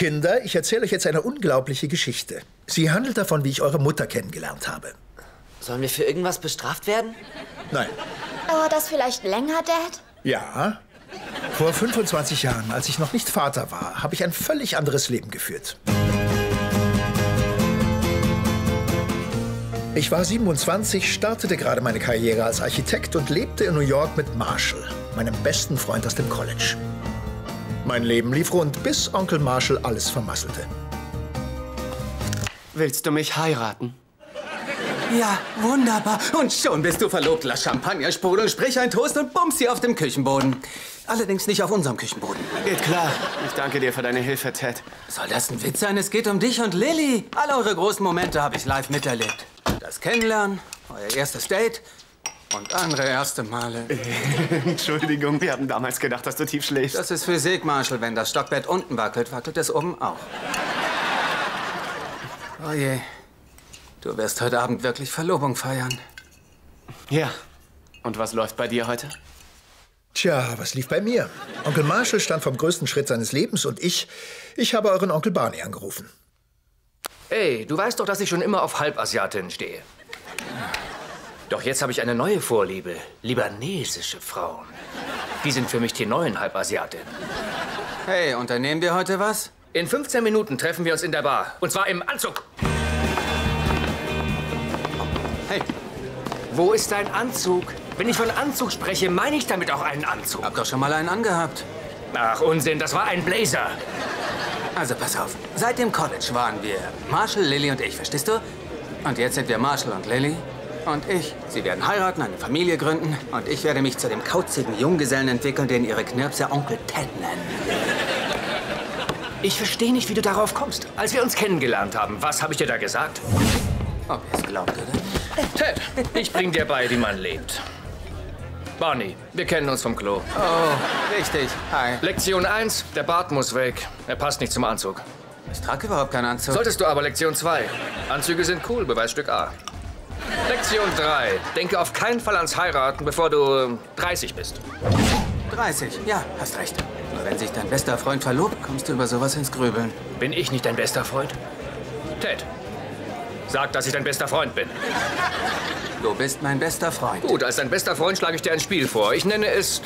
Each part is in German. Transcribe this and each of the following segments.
Kinder, ich erzähle euch jetzt eine unglaubliche Geschichte. Sie handelt davon, wie ich eure Mutter kennengelernt habe. Sollen wir für irgendwas bestraft werden? Nein. Dauert das vielleicht länger, Dad? Ja. Vor 25 Jahren, als ich noch nicht Vater war, habe ich ein völlig anderes Leben geführt. Ich war 27, startete gerade meine Karriere als Architekt und lebte in New York mit Marshall, meinem besten Freund aus dem College. Mein Leben lief rund, bis Onkel Marshall alles vermasselte. Willst du mich heiraten? Ja, wunderbar. Und schon bist du verlobt. Lass Champagner sprudeln, sprich einen Toast und bums hier auf dem Küchenboden. Allerdings nicht auf unserem Küchenboden. Geht klar. Ich danke dir für deine Hilfe, Ted. Soll das ein Witz sein? Es geht um dich und Lilly. Alle eure großen Momente habe ich live miterlebt. Das Kennenlernen, euer erstes Date und andere erste Male. Entschuldigung, wir haben damals gedacht, dass du tief schläfst. Das ist Physik, Marshall. Wenn das Stockbett unten wackelt, wackelt es oben auch. Oh je. Du wirst heute Abend wirklich Verlobung feiern. Ja. Und was läuft bei dir heute? Tja, was lief bei mir? Onkel Marshall stand vom größten Schritt seines Lebens und ich habe euren Onkel Barney angerufen. Ey, du weißt doch, dass ich schon immer auf Halbasiatinnen stehe. Doch jetzt habe ich eine neue Vorliebe. Libanesische Frauen. Die sind für mich die neuen Halbasiatinnen. Hey, unternehmen wir heute was? In 15 Minuten treffen wir uns in der Bar. Und zwar im Anzug. Hey, wo ist dein Anzug? Wenn ich von Anzug spreche, meine ich damit auch einen Anzug. Hab doch schon mal einen angehabt. Ach, Unsinn, das war ein Blazer. Also pass auf, seit dem College waren wir Marshall, Lilly und ich, verstehst du? Und jetzt sind wir Marshall und Lilly und ich. Sie werden heiraten, eine Familie gründen und ich werde mich zu dem kauzigen Junggesellen entwickeln, den ihre Knirpser Onkel Ted nennen. Ich verstehe nicht, wie du darauf kommst. Als wir uns kennengelernt haben, was habe ich dir da gesagt? Ob ihr es glaubt, oder? Ted, ich bring dir bei, wie man lebt. Barney, wir kennen uns vom Klo. Oh, richtig. Hi. Lektion 1, der Bart muss weg. Er passt nicht zum Anzug. Ich trage überhaupt keinen Anzug. Solltest du aber Lektion 2. Anzüge sind cool, Beweisstück A. Lektion 3, denke auf keinen Fall ans Heiraten, bevor du 30 bist. 30, ja, hast recht. Nur wenn sich dein bester Freund verlobt, kommst du über sowas ins Grübeln. Bin ich nicht dein bester Freund? Ted. Sag, dass ich dein bester Freund bin. Du bist mein bester Freund. Gut, als dein bester Freund schlage ich dir ein Spiel vor. Ich nenne es...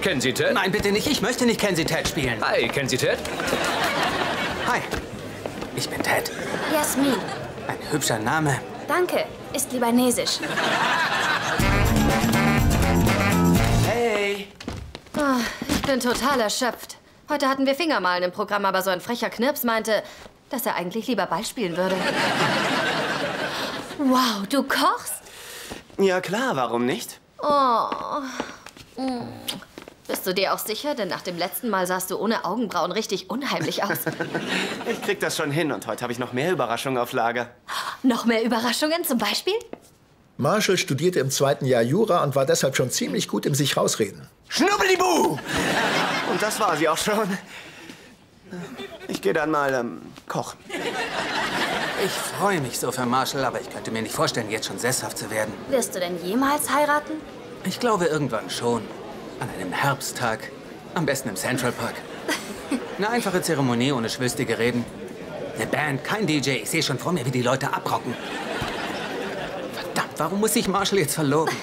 Kennen Sie Ted? Nein, bitte nicht. Ich möchte nicht Kennen Sie Ted spielen. Hi, kennen Sie Ted? Hi. Ich bin Ted. Jasmin. Ein hübscher Name. Danke. Ist libanesisch. Hey. Oh, ich bin total erschöpft. Heute hatten wir Fingermalen im Programm, aber so ein frecher Knirps meinte... dass er eigentlich lieber Ball spielen würde. Wow, du kochst? Ja klar, warum nicht? Oh. Mm. Bist du dir auch sicher? Denn nach dem letzten Mal sahst du ohne Augenbrauen richtig unheimlich aus. Ich krieg das schon hin und heute habe ich noch mehr Überraschungen auf Lager. Noch mehr Überraschungen zum Beispiel? Marshall studierte im 2. Jahr Jura und war deshalb schon ziemlich gut im sich rausreden. Schnubbelibu! Und das war sie auch schon. Ich gehe dann mal kochen. Ich freue mich so für Marshall, aber ich könnte mir nicht vorstellen, jetzt schon sesshaft zu werden. Wirst du denn jemals heiraten? Ich glaube, irgendwann schon. An einem Herbsttag. Am besten im Central Park. Eine einfache Zeremonie ohne schwülstige Reden. Eine Band, kein DJ. Ich sehe schon vor mir, wie die Leute abrocken. Verdammt, warum muss ich Marshall jetzt verloben?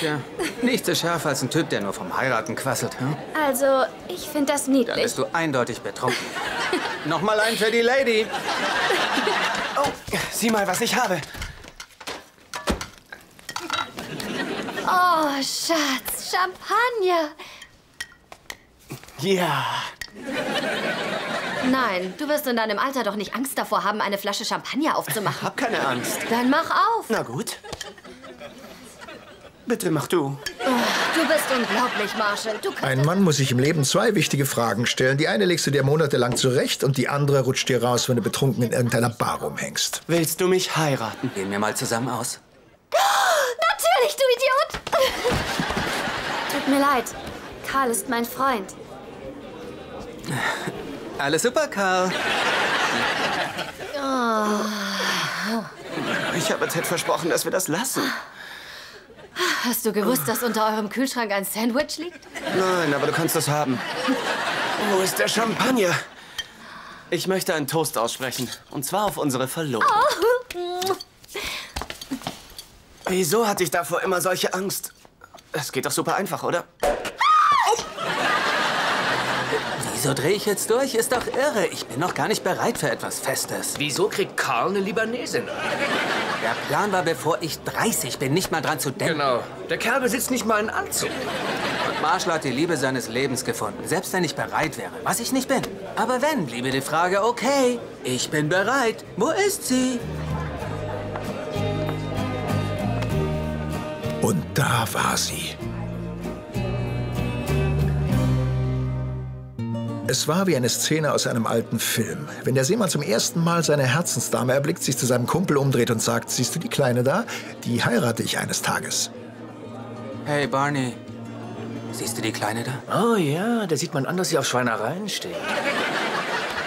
Tja, nicht so scharf als ein Typ, der nur vom Heiraten quasselt, hm? Also, ich finde das niedlich. Dann bist du eindeutig betrunken. Nochmal einen für die Lady. Oh, sieh mal, was ich habe. Oh, Schatz, Champagner. Ja. Nein, du wirst in deinem Alter doch nicht Angst davor haben, eine Flasche Champagner aufzumachen. Ich hab keine Angst. Dann mach auf. Na gut. Bitte mach du. Oh, du bist unglaublich, Marshall. Ein Mann muss sich im Leben zwei wichtige Fragen stellen. Die eine legst du dir monatelang zurecht und die andere rutscht dir raus, wenn du betrunken in irgendeiner Bar rumhängst. Willst du mich heiraten? Gehen wir mal zusammen aus. Oh, natürlich, du Idiot! Tut mir leid. Carl ist mein Freund. Alles super, Carl. Oh. Ich habe Ted versprochen, dass wir das lassen. Hast du gewusst, dass unter eurem Kühlschrank ein Sandwich liegt? Nein, aber du kannst das haben. Wo ist der Champagner? Ich möchte einen Toast aussprechen. Und zwar auf unsere Verlobung. Oh. Wieso hatte ich davor immer solche Angst? Es geht doch super einfach, oder? Oh. Wieso drehe ich jetzt durch? Ist doch irre. Ich bin noch gar nicht bereit für etwas Festes. Wieso kriegt Karl eine Libanesin? Der Plan war, bevor ich 30 bin, nicht mal dran zu denken. Genau. Der Kerl besitzt nicht mal einen Anzug. Marshall hat die Liebe seines Lebens gefunden, selbst wenn ich bereit wäre, was ich nicht bin. Aber wenn, bliebe die Frage, okay, ich bin bereit. Wo ist sie? Und da war sie. Es war wie eine Szene aus einem alten Film. Wenn der Seemann zum ersten Mal seine Herzensdame erblickt, sich zu seinem Kumpel umdreht und sagt, siehst du die Kleine da? Die heirate ich eines Tages. Hey, Barney. Siehst du die Kleine da? Oh ja, da sieht man an, dass sie auf Schweinereien steht.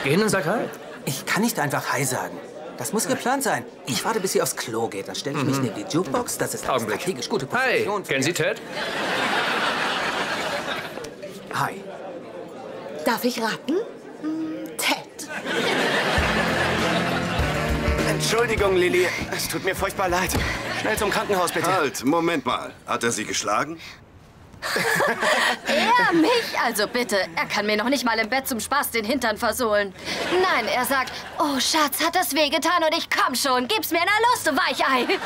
Geh hin und sag Hi. Ich kann nicht einfach Hi sagen. Das muss geplant sein. Ich warte, bis sie aufs Klo geht. Dann stelle ich mich neben die Jukebox. Das ist eine strategisch gute Position. Hi, kennen Sie Ted? Hi. Darf ich raten? Ted. Entschuldigung, Lilly. Es tut mir furchtbar leid. Schnell zum Krankenhaus, bitte. Halt, Moment mal. Hat er sie geschlagen? Er mich? Also bitte. Er kann mir noch nicht mal im Bett zum Spaß den Hintern versohlen. Nein, er sagt, oh Schatz, hat das wehgetan und ich komm schon. Gib's mir, na los, du Weichei.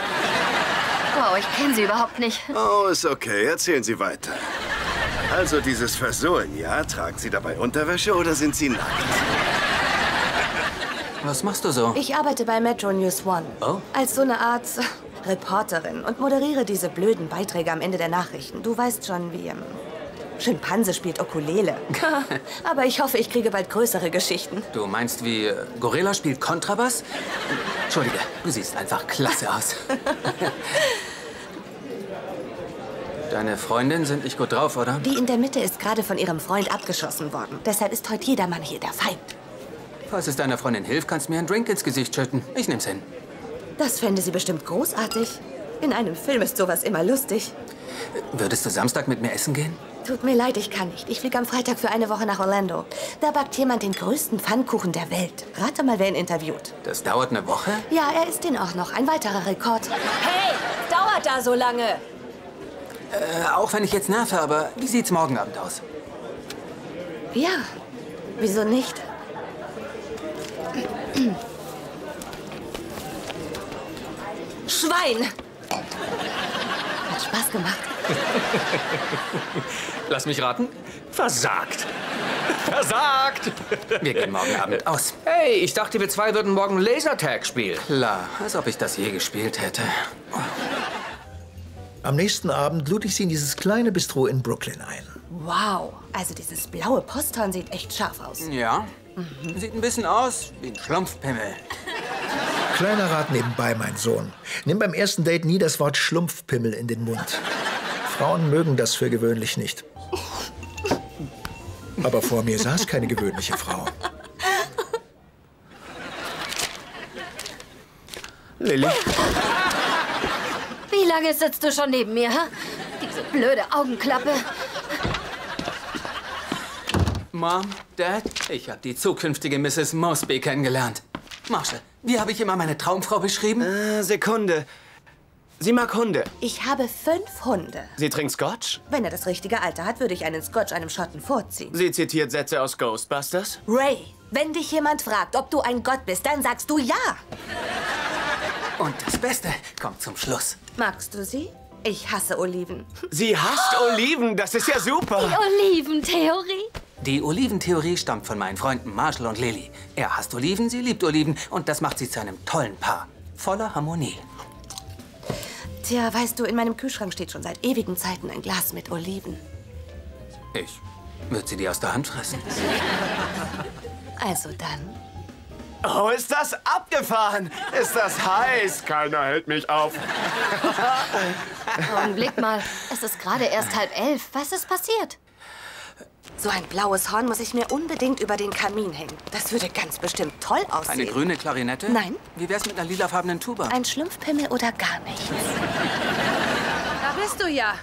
Wow, ich kenne sie überhaupt nicht. Oh, ist okay. Erzählen Sie weiter. Also dieses Versohlen, ja? Tragen Sie dabei Unterwäsche oder sind Sie nackt? Was machst du so? Ich arbeite bei Metro News One. Oh? Als so eine Art Reporterin und moderiere diese blöden Beiträge am Ende der Nachrichten. Du weißt schon, wie Schimpanse spielt Ukulele. Aber ich hoffe, ich kriege bald größere Geschichten. Du meinst wie Gorilla spielt Kontrabass? Entschuldige, du siehst einfach klasse aus. Deine Freundin sind nicht gut drauf, oder? Die in der Mitte ist gerade von ihrem Freund abgeschossen worden. Deshalb ist heute jedermann hier der Feind. Falls es deiner Freundin hilft, kannst du mir einen Drink ins Gesicht schütten. Ich nehm's hin. Das fände sie bestimmt großartig. In einem Film ist sowas immer lustig. Würdest du Samstag mit mir essen gehen? Tut mir leid, ich kann nicht. Ich fliege am Freitag für eine Woche nach Orlando. Da backt jemand den größten Pfannkuchen der Welt. Rate mal, wer ihn interviewt. Das dauert eine Woche? Ja, er isst den auch noch. Ein weiterer Rekord. Hey, dauert da so lange? Auch wenn ich jetzt nerve, aber wie sieht's morgen Abend aus? Ja, wieso nicht? Schwein! Hat Spaß gemacht. Lass mich raten. Versagt. Versagt! Wir gehen morgen Abend aus. Hey, ich dachte, wir zwei würden morgen Lasertag spielen. Klar, als ob ich das je gespielt hätte. Am nächsten Abend lud ich sie in dieses kleine Bistro in Brooklyn ein. Wow, also dieses blaue Posthorn sieht echt scharf aus. Ja. Sieht ein bisschen aus wie ein Schlumpfpimmel. Kleiner Rat nebenbei, mein Sohn. Nimm beim ersten Date nie das Wort Schlumpfpimmel in den Mund. Frauen mögen das für gewöhnlich nicht. Aber vor mir saß keine gewöhnliche Frau. Lilly. Wie lange sitzt du schon neben mir, hä? Diese blöde Augenklappe. Mom, Dad, ich habe die zukünftige Mrs. Mosby kennengelernt. Marshall, wie habe ich immer meine Traumfrau beschrieben? Sekunde. Sie mag Hunde. Ich habe 5 Hunde. Sie trinkt Scotch? Wenn er das richtige Alter hat, würde ich einen Scotch einem Schotten vorziehen. Sie zitiert Sätze aus Ghostbusters? Ray, wenn dich jemand fragt, ob du ein Gott bist, dann sagst du ja. Und das Beste kommt zum Schluss. Magst du sie? Ich hasse Oliven. Sie hasst Oliven? Das ist ja super. Die Oliventheorie. Die Oliventheorie stammt von meinen Freunden Marshall und Lilly. Er hasst Oliven, sie liebt Oliven und das macht sie zu einem tollen Paar. Voller Harmonie. Tja, weißt du, in meinem Kühlschrank steht schon seit ewigen Zeiten ein Glas mit Oliven. Ich würde sie dir aus der Hand fressen. Also dann. Oh, ist das abgefahren! Ist das heiß! Keiner hält mich auf. Komm, blick mal. Es ist gerade erst 11:30. Was ist passiert? So ein blaues Horn muss ich mir unbedingt über den Kamin hängen. Das würde ganz bestimmt toll aussehen. Eine grüne Klarinette? Nein. Wie wär's mit einer lilafarbenen Tuba? Ein Schlumpfpimmel oder gar nichts. Da bist du ja.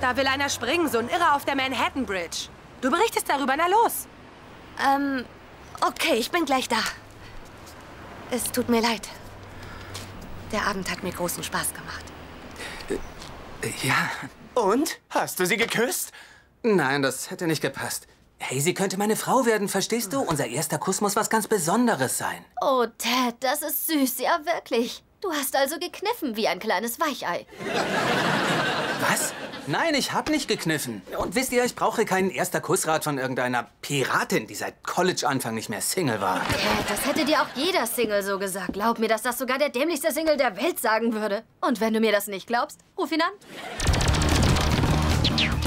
Da will einer springen, so ein Irrer auf der Manhattan Bridge. Du berichtest darüber, na los. Okay, ich bin gleich da. Es tut mir leid. Der Abend hat mir großen Spaß gemacht. Ja. Und? Hast du sie geküsst? Nein, das hätte nicht gepasst. Hey, sie könnte meine Frau werden, verstehst du? Unser erster Kuss muss was ganz Besonderes sein. Oh, Ted, das ist süß, ja wirklich. Du hast also gekniffen wie ein kleines Weichei. Was? Nein, ich hab nicht gekniffen. Und wisst ihr, ich brauche keinen erster Kussrat von irgendeiner Piratin, die seit College-Anfang nicht mehr Single war. Ted, das hätte dir auch jeder Single so gesagt. Glaub mir, dass das sogar der dämlichste Single der Welt sagen würde. Und wenn du mir das nicht glaubst, ruf ihn an.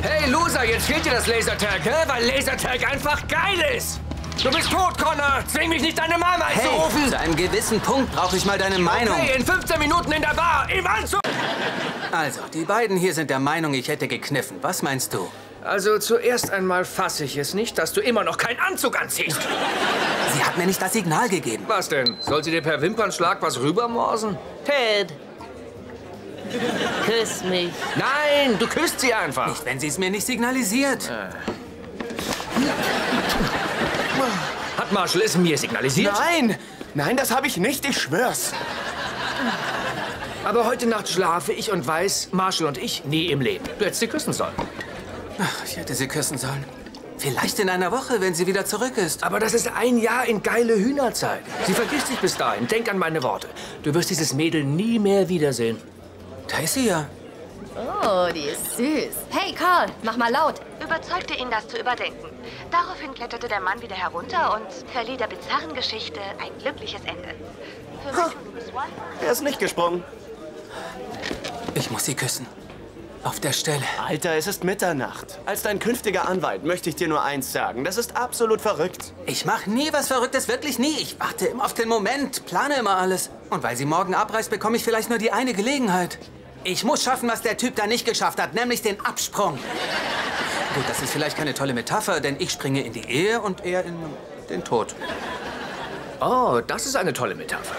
Hey, Loser, jetzt fehlt dir das Lasertag, hä? Weil Lasertag einfach geil ist! Du bist tot, Connor! Zwing mich nicht, deine Mama anzurufen! Hey, zu einem gewissen Punkt brauche ich mal deine Meinung. Okay, in 15 Minuten in der Bar, im Anzug! Also, die beiden hier sind der Meinung, ich hätte gekniffen. Was meinst du? Also, zuerst einmal fasse ich es nicht, dass du immer noch keinen Anzug anziehst. Sie hat mir nicht das Signal gegeben. Was denn? Soll sie dir per Wimpernschlag was rübermorsen? Ted! Küss mich. Nein, du küsst sie einfach. Nicht, wenn sie es mir nicht signalisiert. Hat Marshall es mir signalisiert? Nein, nein, das habe ich nicht, ich schwör's. Aber heute Nacht schlafe ich und weiß, Marshall und ich nie im Leben. Du hättest sie küssen sollen. Ach, ich hätte sie küssen sollen. Vielleicht in einer Woche, wenn sie wieder zurück ist. Aber das ist ein Jahr in geile Hühnerzeit. Sie vergisst dich bis dahin. Denk an meine Worte. Du wirst dieses Mädel nie mehr wiedersehen. Da ist sie ja. Oh, die ist süß. Hey, Carl, mach mal laut. Überzeugte ihn, das zu überdenken. Daraufhin kletterte der Mann wieder herunter und verlieh der bizarren Geschichte ein glückliches Ende. Für er ist nicht gesprungen. Ich muss sie küssen. Auf der Stelle. Alter, es ist Mitternacht. Als dein künftiger Anwalt möchte ich dir nur eins sagen. Das ist absolut verrückt. Ich mache nie was Verrücktes, wirklich nie. Ich warte immer auf den Moment, plane immer alles. Und weil sie morgen abreist, bekomme ich vielleicht nur die eine Gelegenheit. Ich muss schaffen, was der Typ da nicht geschafft hat, nämlich den Absprung. Gut, das ist vielleicht keine tolle Metapher, denn ich springe in die Ehe und er in den Tod. Oh, das ist eine tolle Metapher.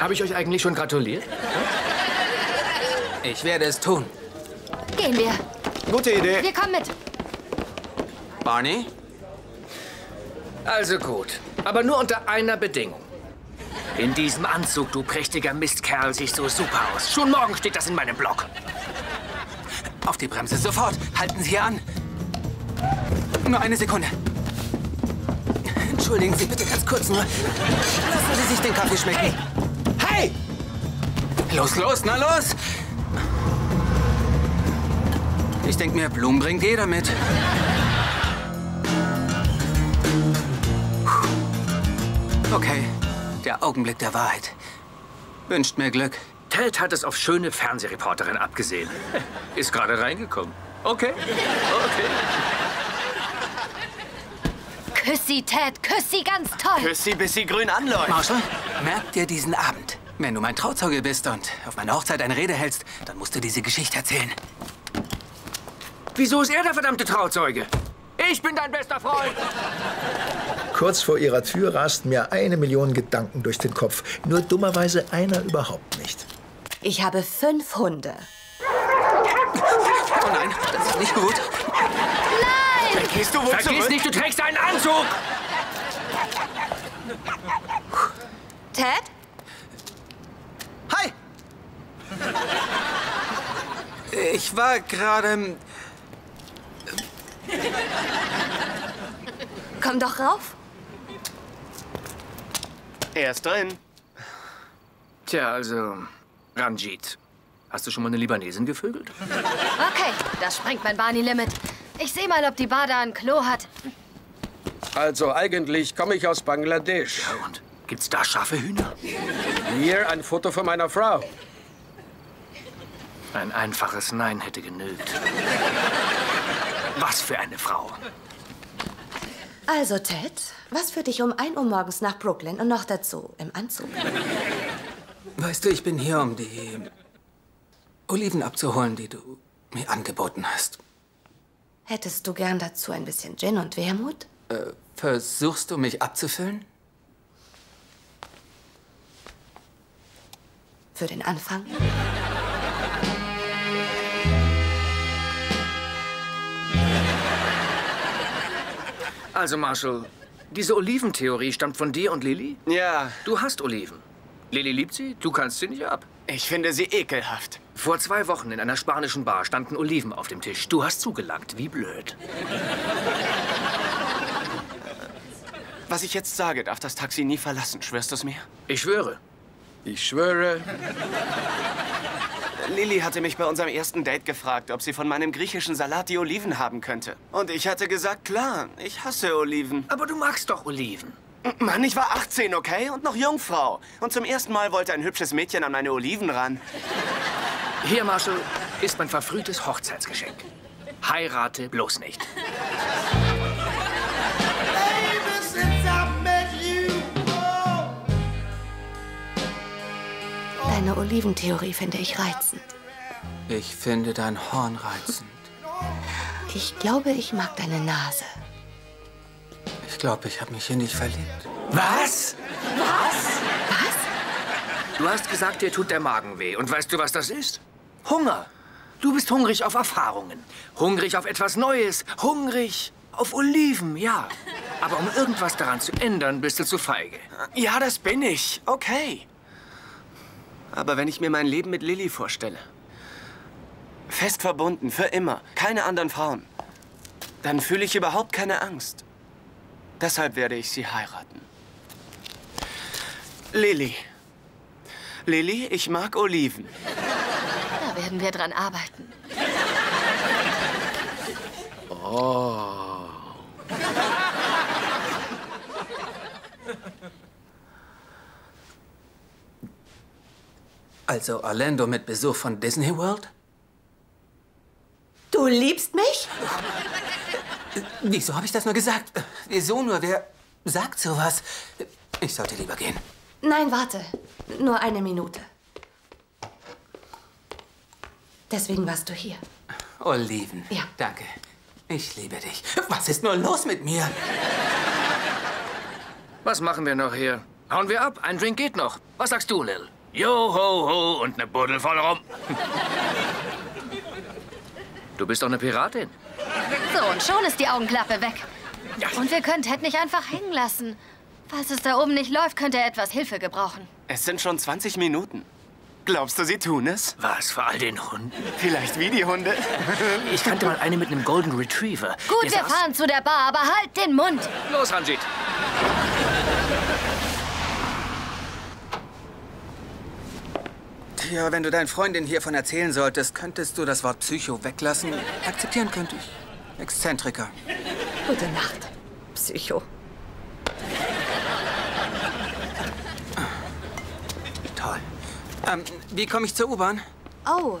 Habe ich euch eigentlich schon gratuliert? Ich werde es tun. Gehen wir. Gute Idee. Wir kommen mit. Barney? Also gut, aber nur unter einer Bedingung. In diesem Anzug, du prächtiger Mistkerl, siehst du super aus. Schon morgen steht das in meinem Blog. Auf die Bremse, sofort. Halten Sie hier an. Nur eine Sekunde. Entschuldigen Sie, bitte ganz kurz nur. Lassen Sie sich den Kaffee schmecken. Hey! Hey! Los, los, na los! Ich denke mir, Blumen bringt jeder mit. Okay. Der Augenblick der Wahrheit. Wünscht mir Glück. Ted hat es auf schöne Fernsehreporterin abgesehen. Ist gerade reingekommen. Okay. Okay. Küss sie, Ted. Küss sie ganz toll. Küss sie, bis sie grün anläuft. Marshall, merk dir diesen Abend. Wenn du mein Trauzeuge bist und auf meiner Hochzeit eine Rede hältst, dann musst du diese Geschichte erzählen. Wieso ist er der verdammte Trauzeuge? Ich bin dein bester Freund. Kurz vor ihrer Tür rasten mir 1 Million Gedanken durch den Kopf. Nur dummerweise einer überhaupt nicht. Ich habe 5 Hunde. Oh nein, das ist nicht gut. Nein! Vergiss, du wohl zurück? Nicht, du trägst einen Anzug! Ted? Hi! Ich war gerade... Komm doch rauf. Er ist drin. Tja, also, Ranjit, hast du schon mal eine Libanesin gevögelt? Okay, das sprengt mein Barney-Limit. Ich sehe mal, ob die Bar da ein Klo hat. Also, eigentlich komme ich aus Bangladesch. Ja, und? Gibt's da scharfe Hühner? Hier ein Foto von meiner Frau. Ein einfaches Nein hätte genügt. Was für eine Frau. Also, Ted, was führt dich um 1 Uhr morgens nach Brooklyn und noch dazu im Anzug? Weißt du, ich bin hier, um die Oliven abzuholen, die du mir angeboten hast. Hättest du gern dazu ein bisschen Gin und Wermut? Versuchst du, mich abzufüllen? Für den Anfang? Also, Marshall, Diese Oliventheorie stammt von dir und Lilly? Ja. Du hast Oliven. Lilly liebt sie, du kannst sie nicht ab. Ich finde sie ekelhaft. Vor 2 Wochen in einer spanischen Bar standen Oliven auf dem Tisch. Du hast zugelangt, wie blöd. Was ich jetzt sage, darf das Taxi nie verlassen. Schwörst du es mir? Ich schwöre. Ich schwöre. Lilly hatte mich bei unserem ersten Date gefragt, ob sie von meinem griechischen Salat die Oliven haben könnte. Und ich hatte gesagt, klar, ich hasse Oliven. Aber du magst doch Oliven. Mann, ich war 18, okay? Und noch Jungfrau. Und zum ersten Mal wollte ein hübsches Mädchen an meine Oliven ran. Hier, Marshall, ist mein verfrühtes Hochzeitsgeschenk. Heirate bloß nicht. Deine Oliventheorie finde ich reizend. Ich finde dein Horn reizend. Ich glaube, ich mag deine Nase. Ich glaube, ich habe mich hier nicht verliebt. Was? Was? Was? Du hast gesagt, dir tut der Magen weh. Und weißt du, was das ist? Hunger. Du bist hungrig auf Erfahrungen. Hungrig auf etwas Neues. Hungrig auf Oliven, ja. Aber um irgendwas daran zu ändern, bist du zu feige. Ja, das bin ich. Okay. Aber wenn ich mir mein Leben mit Lilly vorstelle, fest verbunden, für immer, keine anderen Frauen, dann fühle ich überhaupt keine Angst. Deshalb werde ich sie heiraten. Lilly. Lilly, ich mag Oliven. Da werden wir dran arbeiten. Oh. Also Orlando mit Besuch von Disney World? Du liebst mich? Wieso habe ich das nur gesagt? Wieso nur? Wer sagt sowas? Ich sollte lieber gehen. Nein, warte. Nur eine Minute. Deswegen warst du hier. Oliven. Ja. Danke. Ich liebe dich. Was ist nur los mit mir? Was machen wir noch hier? Hauen wir ab? Ein Drink geht noch. Was sagst du, Lil? Jo, ho, ho und eine Buddel voll rum. Du bist doch eine Piratin. So, und schon ist die Augenklappe weg. Und wir können Ted nicht einfach hängen lassen. Falls es da oben nicht läuft, könnte er etwas Hilfe gebrauchen. Es sind schon 20 Minuten. Glaubst du, sie tun es? Was, vor all den Hunden? Vielleicht wie die Hunde. Ich kannte mal eine mit einem Golden Retriever. Gut, wir fahren zu der Bar, aber halt den Mund. Los, Ranjit. Ja, wenn du deinen Freundin hiervon erzählen solltest, könntest du das Wort Psycho weglassen? Akzeptieren könnte ich. Exzentriker. Gute Nacht, Psycho. Toll. Wie komme ich zur U-Bahn? Oh,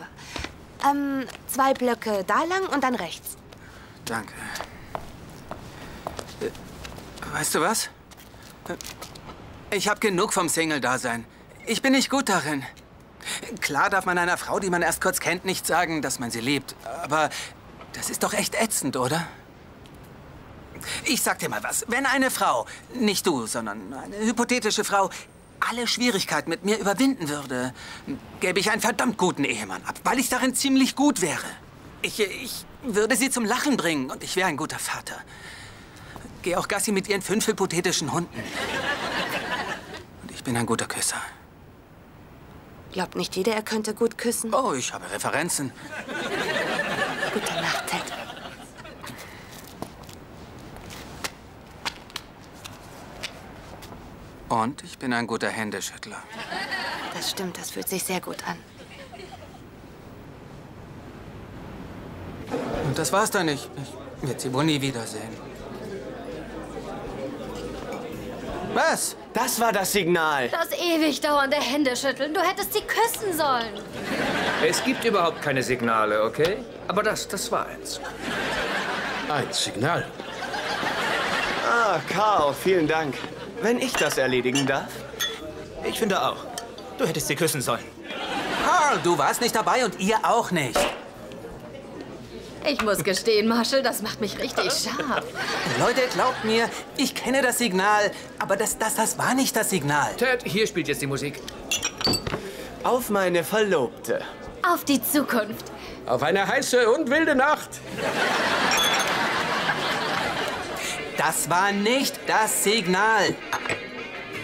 2 Blöcke da lang und dann rechts. Danke. Weißt du was? Ich habe genug vom Single-Dasein. Ich bin nicht gut darin. Klar darf man einer Frau, die man erst kurz kennt, nicht sagen, dass man sie liebt. Aber das ist doch echt ätzend, oder? Ich sag dir mal was. Wenn eine Frau, nicht du, sondern eine hypothetische Frau, alle Schwierigkeiten mit mir überwinden würde, gäbe ich einen verdammt guten Ehemann ab, weil ich darin ziemlich gut wäre. Ich würde sie zum Lachen bringen und ich wäre ein guter Vater. Geh auch Gassi mit ihren 5 hypothetischen Hunden. Und ich bin ein guter Küsser. Glaubt nicht jeder, er könnte gut küssen. Oh, ich habe Referenzen. Gute Nacht, Ted. Und ich bin ein guter Händeschüttler. Das stimmt, das fühlt sich sehr gut an. Und das war's dann nicht. Ich werde sie wohl nie wiedersehen. Was? Das war das Signal. Das ewig dauernde Händeschütteln. Du hättest sie küssen sollen. Es gibt überhaupt keine Signale, okay? Aber das war eins. Ein Signal. Ah, Karl, vielen Dank. Wenn ich das erledigen darf. Ich finde auch. Du hättest sie küssen sollen. Karl, du warst nicht dabei und ihr auch nicht. Ich muss gestehen, Marshall, das macht mich richtig scharf. Leute, glaubt mir, ich kenne das Signal, aber das war nicht das Signal. Ted, hier spielt jetzt die Musik. Auf meine Verlobte. Auf die Zukunft. Auf eine heiße und wilde Nacht. Das war nicht das Signal.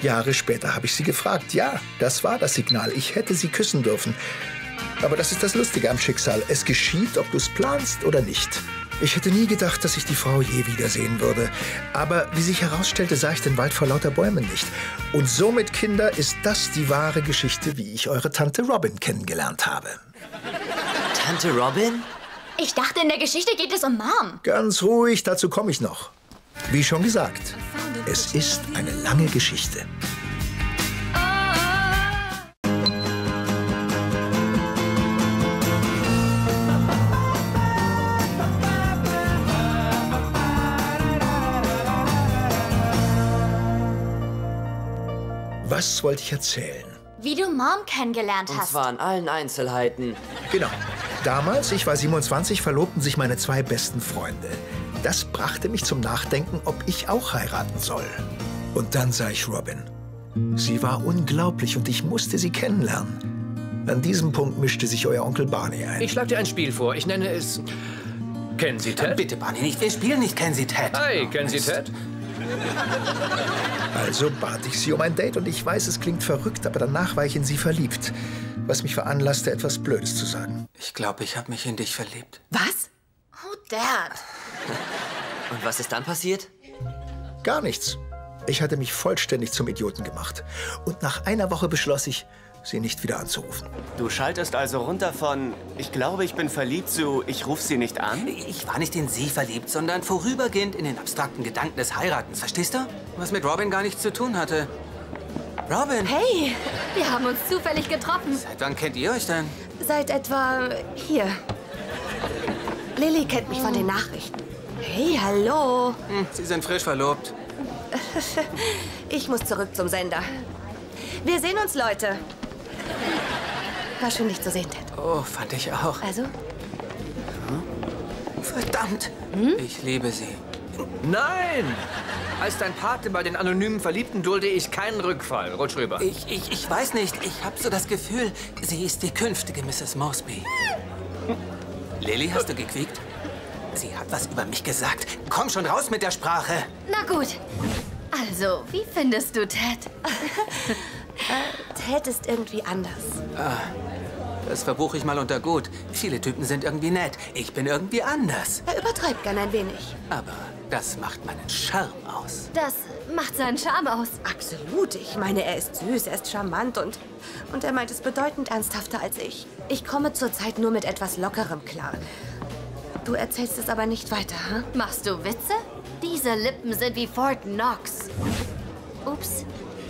Jahre später habe ich sie gefragt. Ja, das war das Signal. Ich hätte sie küssen dürfen. Aber das ist das Lustige am Schicksal. Es geschieht, ob du es planst oder nicht. Ich hätte nie gedacht, dass ich die Frau je wiedersehen würde. Aber wie sich herausstellte, sah ich den Wald vor lauter Bäumen nicht. Und somit, Kinder, ist das die wahre Geschichte, wie ich eure Tante Robin kennengelernt habe. Tante Robin? Ich dachte, in der Geschichte geht es um Mom. Ganz ruhig, dazu komme ich noch. Wie schon gesagt, es ist eine lange Geschichte. Was wollte ich erzählen? Wie du Mom kennengelernt hast. Und zwar in allen Einzelheiten. Genau. Damals, ich war 27, verlobten sich meine zwei besten Freunde. Das brachte mich zum Nachdenken, ob ich auch heiraten soll. Und dann sah ich Robin. Sie war unglaublich und ich musste sie kennenlernen. An diesem Punkt mischte sich euer Onkel Barney ein. Ich schlage dir ein Spiel vor. Ich nenne es... Kennen Sie Ted? Bitte, Barney, nicht. Wir spielen nicht Kennen Sie Ted. Hey, kennen Sie Ted? Also bat ich sie um ein Date und ich weiß, es klingt verrückt, aber danach war ich in sie verliebt. Was mich veranlasste, etwas Blödes zu sagen. Ich glaube, ich habe mich in dich verliebt. Was? Oh, Dad. Und was ist dann passiert? Gar nichts. Ich hatte mich vollständig zum Idioten gemacht. Und nach einer Woche beschloss ich, sie nicht wieder anzurufen. Du schaltest also runter von, ich glaube, ich bin verliebt, zu, ich rufe sie nicht an? Ich war nicht in sie verliebt, sondern vorübergehend in den abstrakten Gedanken des Heiratens. Verstehst du? Was mit Robin gar nichts zu tun hatte. Robin! Hey, wir haben uns zufällig getroffen. Seit wann kennt ihr euch denn? Seit etwa hier. Lilly kennt mich von den Nachrichten. Hey, hallo. Sie sind frisch verlobt. Ich muss zurück zum Sender. Wir sehen uns, Leute. War schön, dich zu sehen, Ted. Oh, fand ich auch. Also? Verdammt! Hm? Ich liebe sie. Nein! Als dein Pate bei den anonymen Verliebten dulde ich keinen Rückfall. Rutsch rüber. Ich weiß nicht. Ich habe so das Gefühl, sie ist die künftige Mrs. Mosby. Lilly, hast du gequiekt? Sie hat was über mich gesagt. Komm schon raus mit der Sprache. Na gut. Also, wie findest du Ted? Ted ist irgendwie anders. Ah, das verbuche ich mal unter gut. Viele Typen sind irgendwie nett. Ich bin irgendwie anders. Er übertreibt gern ein wenig. Aber das macht meinen Charme aus. Das macht seinen Charme aus. Absolut. Ich meine, er ist süß, er ist charmant und er meint es bedeutend ernsthafter als ich. Ich komme zurzeit nur mit etwas Lockerem klar. Du erzählst es aber nicht weiter, hm? Machst du Witze? Diese Lippen sind wie Fort Knox. Ups.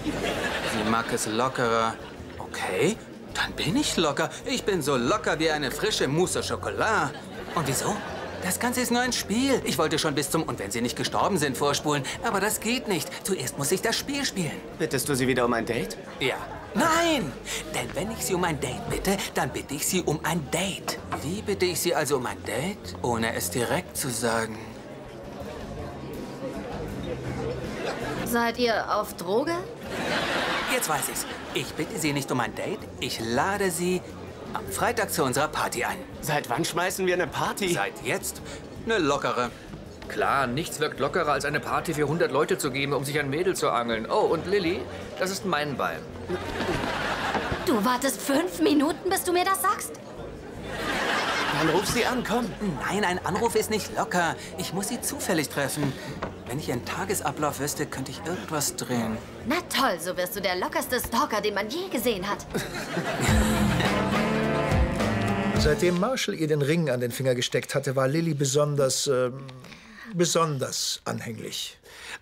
Sie mag es lockerer. Okay, dann bin ich locker. Ich bin so locker wie eine frische Mousse au Chocolat. Und wieso? Das Ganze ist nur ein Spiel. Ich wollte schon bis zum Und wenn sie nicht gestorben sind vorspulen. Aber das geht nicht. Zuerst muss ich das Spiel spielen. Bittest du sie wieder um ein Date? Ja. Nein! Denn wenn ich sie um ein Date bitte, dann bitte ich sie um ein Date. Wie bitte ich sie also um ein Date, ohne es direkt zu sagen? Seid ihr auf Droge? Jetzt weiß ich's. Ich bitte Sie nicht um ein Date. Ich lade Sie am Freitag zu unserer Party ein. Seit wann schmeißen wir eine Party? Seit jetzt. Eine lockere. Klar, nichts wirkt lockerer, als eine Party für 100 Leute zu geben, um sich ein Mädel zu angeln. Oh, und Lilly, das ist mein Bein. Du wartest 5 Minuten, bis du mir das sagst? Dann ruf sie an, komm. Nein, ein Anruf ist nicht locker. Ich muss sie zufällig treffen. Wenn ich ihren Tagesablauf wüsste, könnte ich irgendwas drehen. Na toll, so wirst du der lockerste Stalker, den man je gesehen hat. Seitdem Marshall ihr den Ring an den Finger gesteckt hatte, war Lilly besonders, besonders anhänglich.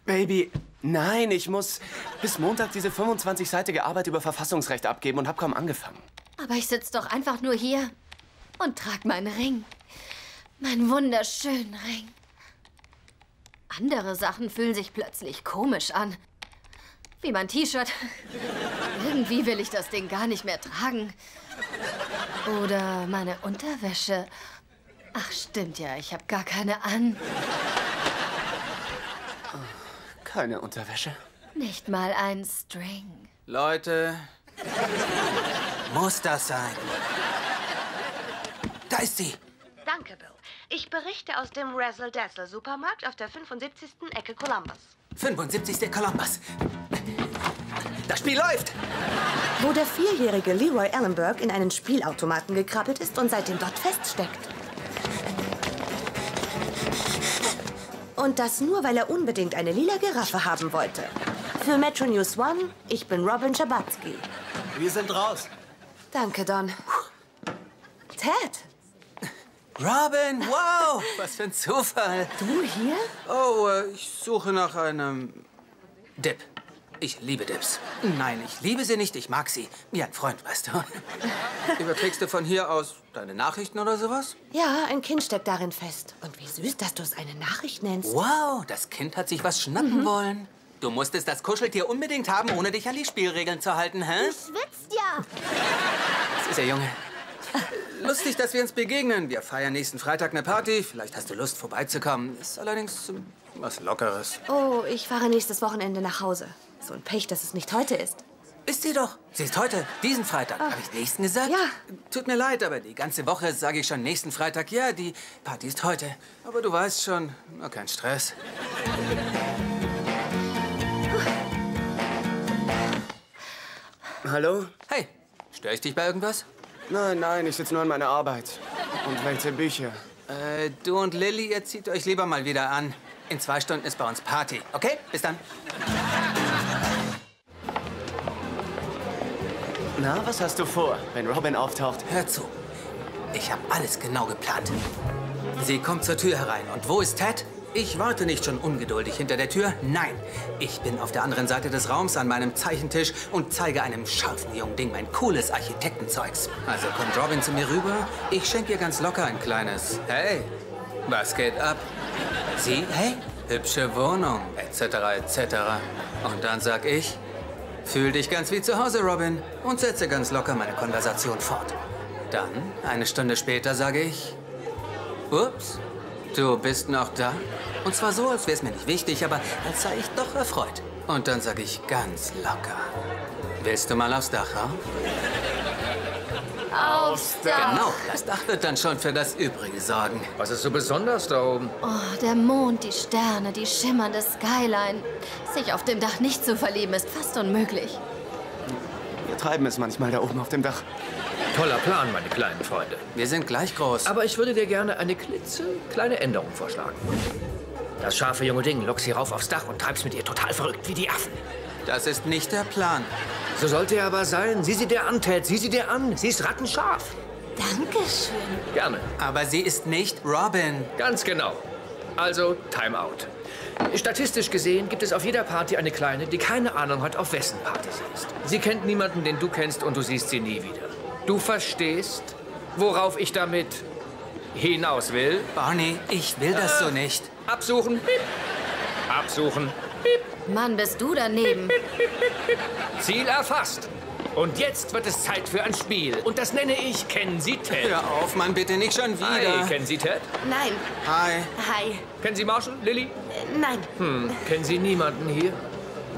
Baby, nein, ich muss bis Montag diese 25-seitige Arbeit über Verfassungsrecht abgeben und habe kaum angefangen. Aber ich sitze doch einfach nur hier. Und trag meinen Ring. Meinen wunderschönen Ring. Andere Sachen fühlen sich plötzlich komisch an. Wie mein T-Shirt. Irgendwie will ich das Ding gar nicht mehr tragen. Oder meine Unterwäsche. Ach, stimmt ja, ich habe gar keine an. Oh, keine Unterwäsche? Nicht mal ein String. Leute, muss das sein? Da ist sie. Danke, Bill. Ich berichte aus dem Razzle Dazzle Supermarkt auf der 75. Ecke Columbus. 75. Columbus. Das Spiel läuft! Wo der 4-jährige Leroy Allenberg in einen Spielautomaten gekrabbelt ist und seitdem dort feststeckt. Und das nur, weil er unbedingt eine lila Giraffe haben wollte. Für Metro News One, ich bin Robin Scherbatsky. Wir sind raus. Danke, Don. Ted! Robin, wow! Was für ein Zufall! Du hier? Oh, ich suche nach einem Dip. Ich liebe Dips. Nein, ich liebe sie nicht, ich mag sie. Wie ein Freund, weißt du. Überträgst du von hier aus deine Nachrichten oder sowas? Ja, ein Kind steckt darin fest. Und wie süß, dass du es eine Nachricht nennst. Wow, das Kind hat sich was schnappen wollen. Du musstest das Kuscheltier unbedingt haben, ohne dich an die Spielregeln zu halten, hä? Du schwitzt ja. Das ist der Junge. Lustig, dass wir uns begegnen. Wir feiern nächsten Freitag eine Party. Vielleicht hast du Lust, vorbeizukommen. Ist allerdings was Lockeres. Oh, ich fahre nächstes Wochenende nach Hause. So ein Pech, dass es nicht heute ist. Ist sie doch. Sie ist heute, diesen Freitag. Habe ich nächsten gesagt? Ja. Tut mir leid, aber die ganze Woche sage ich schon nächsten Freitag. Ja, die Party ist heute. Aber du weißt schon, nur kein Stress. Hallo? Hey, störe ich dich bei irgendwas? Nein, nein, ich sitze nur an meiner Arbeit und wälze Bücher. Du und Lilly, ihr zieht euch lieber mal wieder an. In 2 Stunden ist bei uns Party, okay? Bis dann. Na, was hast du vor, wenn Robin auftaucht? Hör zu, ich habe alles genau geplant. Sie kommt zur Tür herein und wo ist Ted? Ich warte nicht schon ungeduldig hinter der Tür. Nein, ich bin auf der anderen Seite des Raums an meinem Zeichentisch und zeige einem scharfen jungen Ding mein cooles Architektenzeugs. Also kommt Robin zu mir rüber. Ich schenke ihr ganz locker ein kleines Hey, was geht ab? Sie, hey, hübsche Wohnung, etc., etc. Und dann sag ich, fühl dich ganz wie zu Hause, Robin. Und setze ganz locker meine Konversation fort. Dann, eine Stunde später, sage ich, ups. Du bist noch da? Und zwar so, als wäre es mir nicht wichtig, aber als sei ich doch erfreut. Und dann sage ich ganz locker, willst du mal aufs Dach rauf? Aufs Dach. Genau, das Dach wird dann schon für das Übrige sorgen. Was ist so besonders da oben? Oh, der Mond, die Sterne, die schimmernde Skyline. Sich auf dem Dach nicht zu verlieben, ist fast unmöglich. Wir treiben es manchmal da oben auf dem Dach. Toller Plan, meine kleinen Freunde. Wir sind gleich groß. Aber ich würde dir gerne eine klitzekleine Änderung vorschlagen. Das scharfe junge Ding lockt sie rauf aufs Dach und treibst mit ihr total verrückt wie die Affen. Das ist nicht der Plan. So sollte er aber sein. Sieh sie dir an, Ted. Sieh sie dir an. Sie ist rattenscharf. Dankeschön. Gerne. Aber sie ist nicht Robin. Ganz genau. Also Timeout. Statistisch gesehen gibt es auf jeder Party eine Kleine, die keine Ahnung hat, auf wessen Party sie ist. Sie kennt niemanden, den du kennst, und du siehst sie nie wieder. Du verstehst, worauf ich damit hinaus will? Barney, ich will das so nicht. Absuchen. Piep. Absuchen. Piep. Mann, bist du daneben. Piep, piep, piep, piep. Ziel erfasst. Und jetzt wird es Zeit für ein Spiel. Und das nenne ich Kennen Sie Ted. Hör auf, Mann, bitte nicht schon wieder. Hi, kennen Sie Ted? Nein. Hi. Hi. Kennen Sie Marshall, Lilly? Nein. Hm, kennen Sie niemanden hier?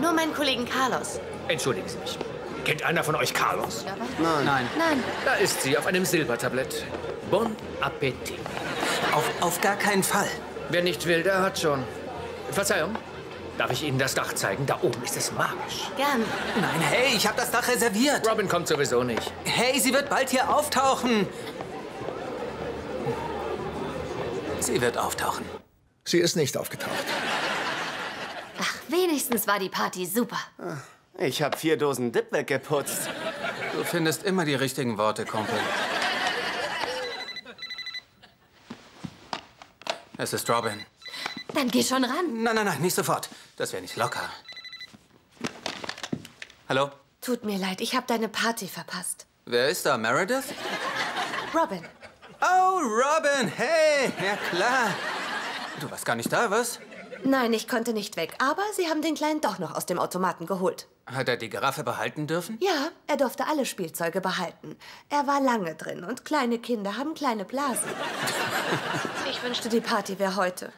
Nur meinen Kollegen Carlos. Entschuldigen Sie mich. Kennt einer von euch Carlos? Nein. Nein. Nein. Da ist sie, auf einem Silbertablett. Bon Appetit. Auf gar keinen Fall. Wer nicht will, der hat schon. Verzeihung. Darf ich Ihnen das Dach zeigen? Da oben ist es magisch. Gern. Nein, hey, ich habe das Dach reserviert. Robin kommt sowieso nicht. Hey, sie wird bald hier auftauchen. Sie wird auftauchen. Sie ist nicht aufgetaucht. Ach, wenigstens war die Party super. Ich habe 4 Dosen Dip weggeputzt. Du findest immer die richtigen Worte, Kumpel. Es ist Robin. Dann geh schon ran. Nein, nein, nein, nicht sofort. Das wäre nicht locker. Hallo? Tut mir leid, ich habe deine Party verpasst. Wer ist da, Meredith? Robin. Oh, Robin, hey, ja klar. Du warst gar nicht da, was? Nein, ich konnte nicht weg, aber sie haben den Kleinen doch noch aus dem Automaten geholt. Hat er die Giraffe behalten dürfen? Ja, er durfte alle Spielzeuge behalten. Er war lange drin und kleine Kinder haben kleine Blasen. Ich wünschte, die Party wäre heute.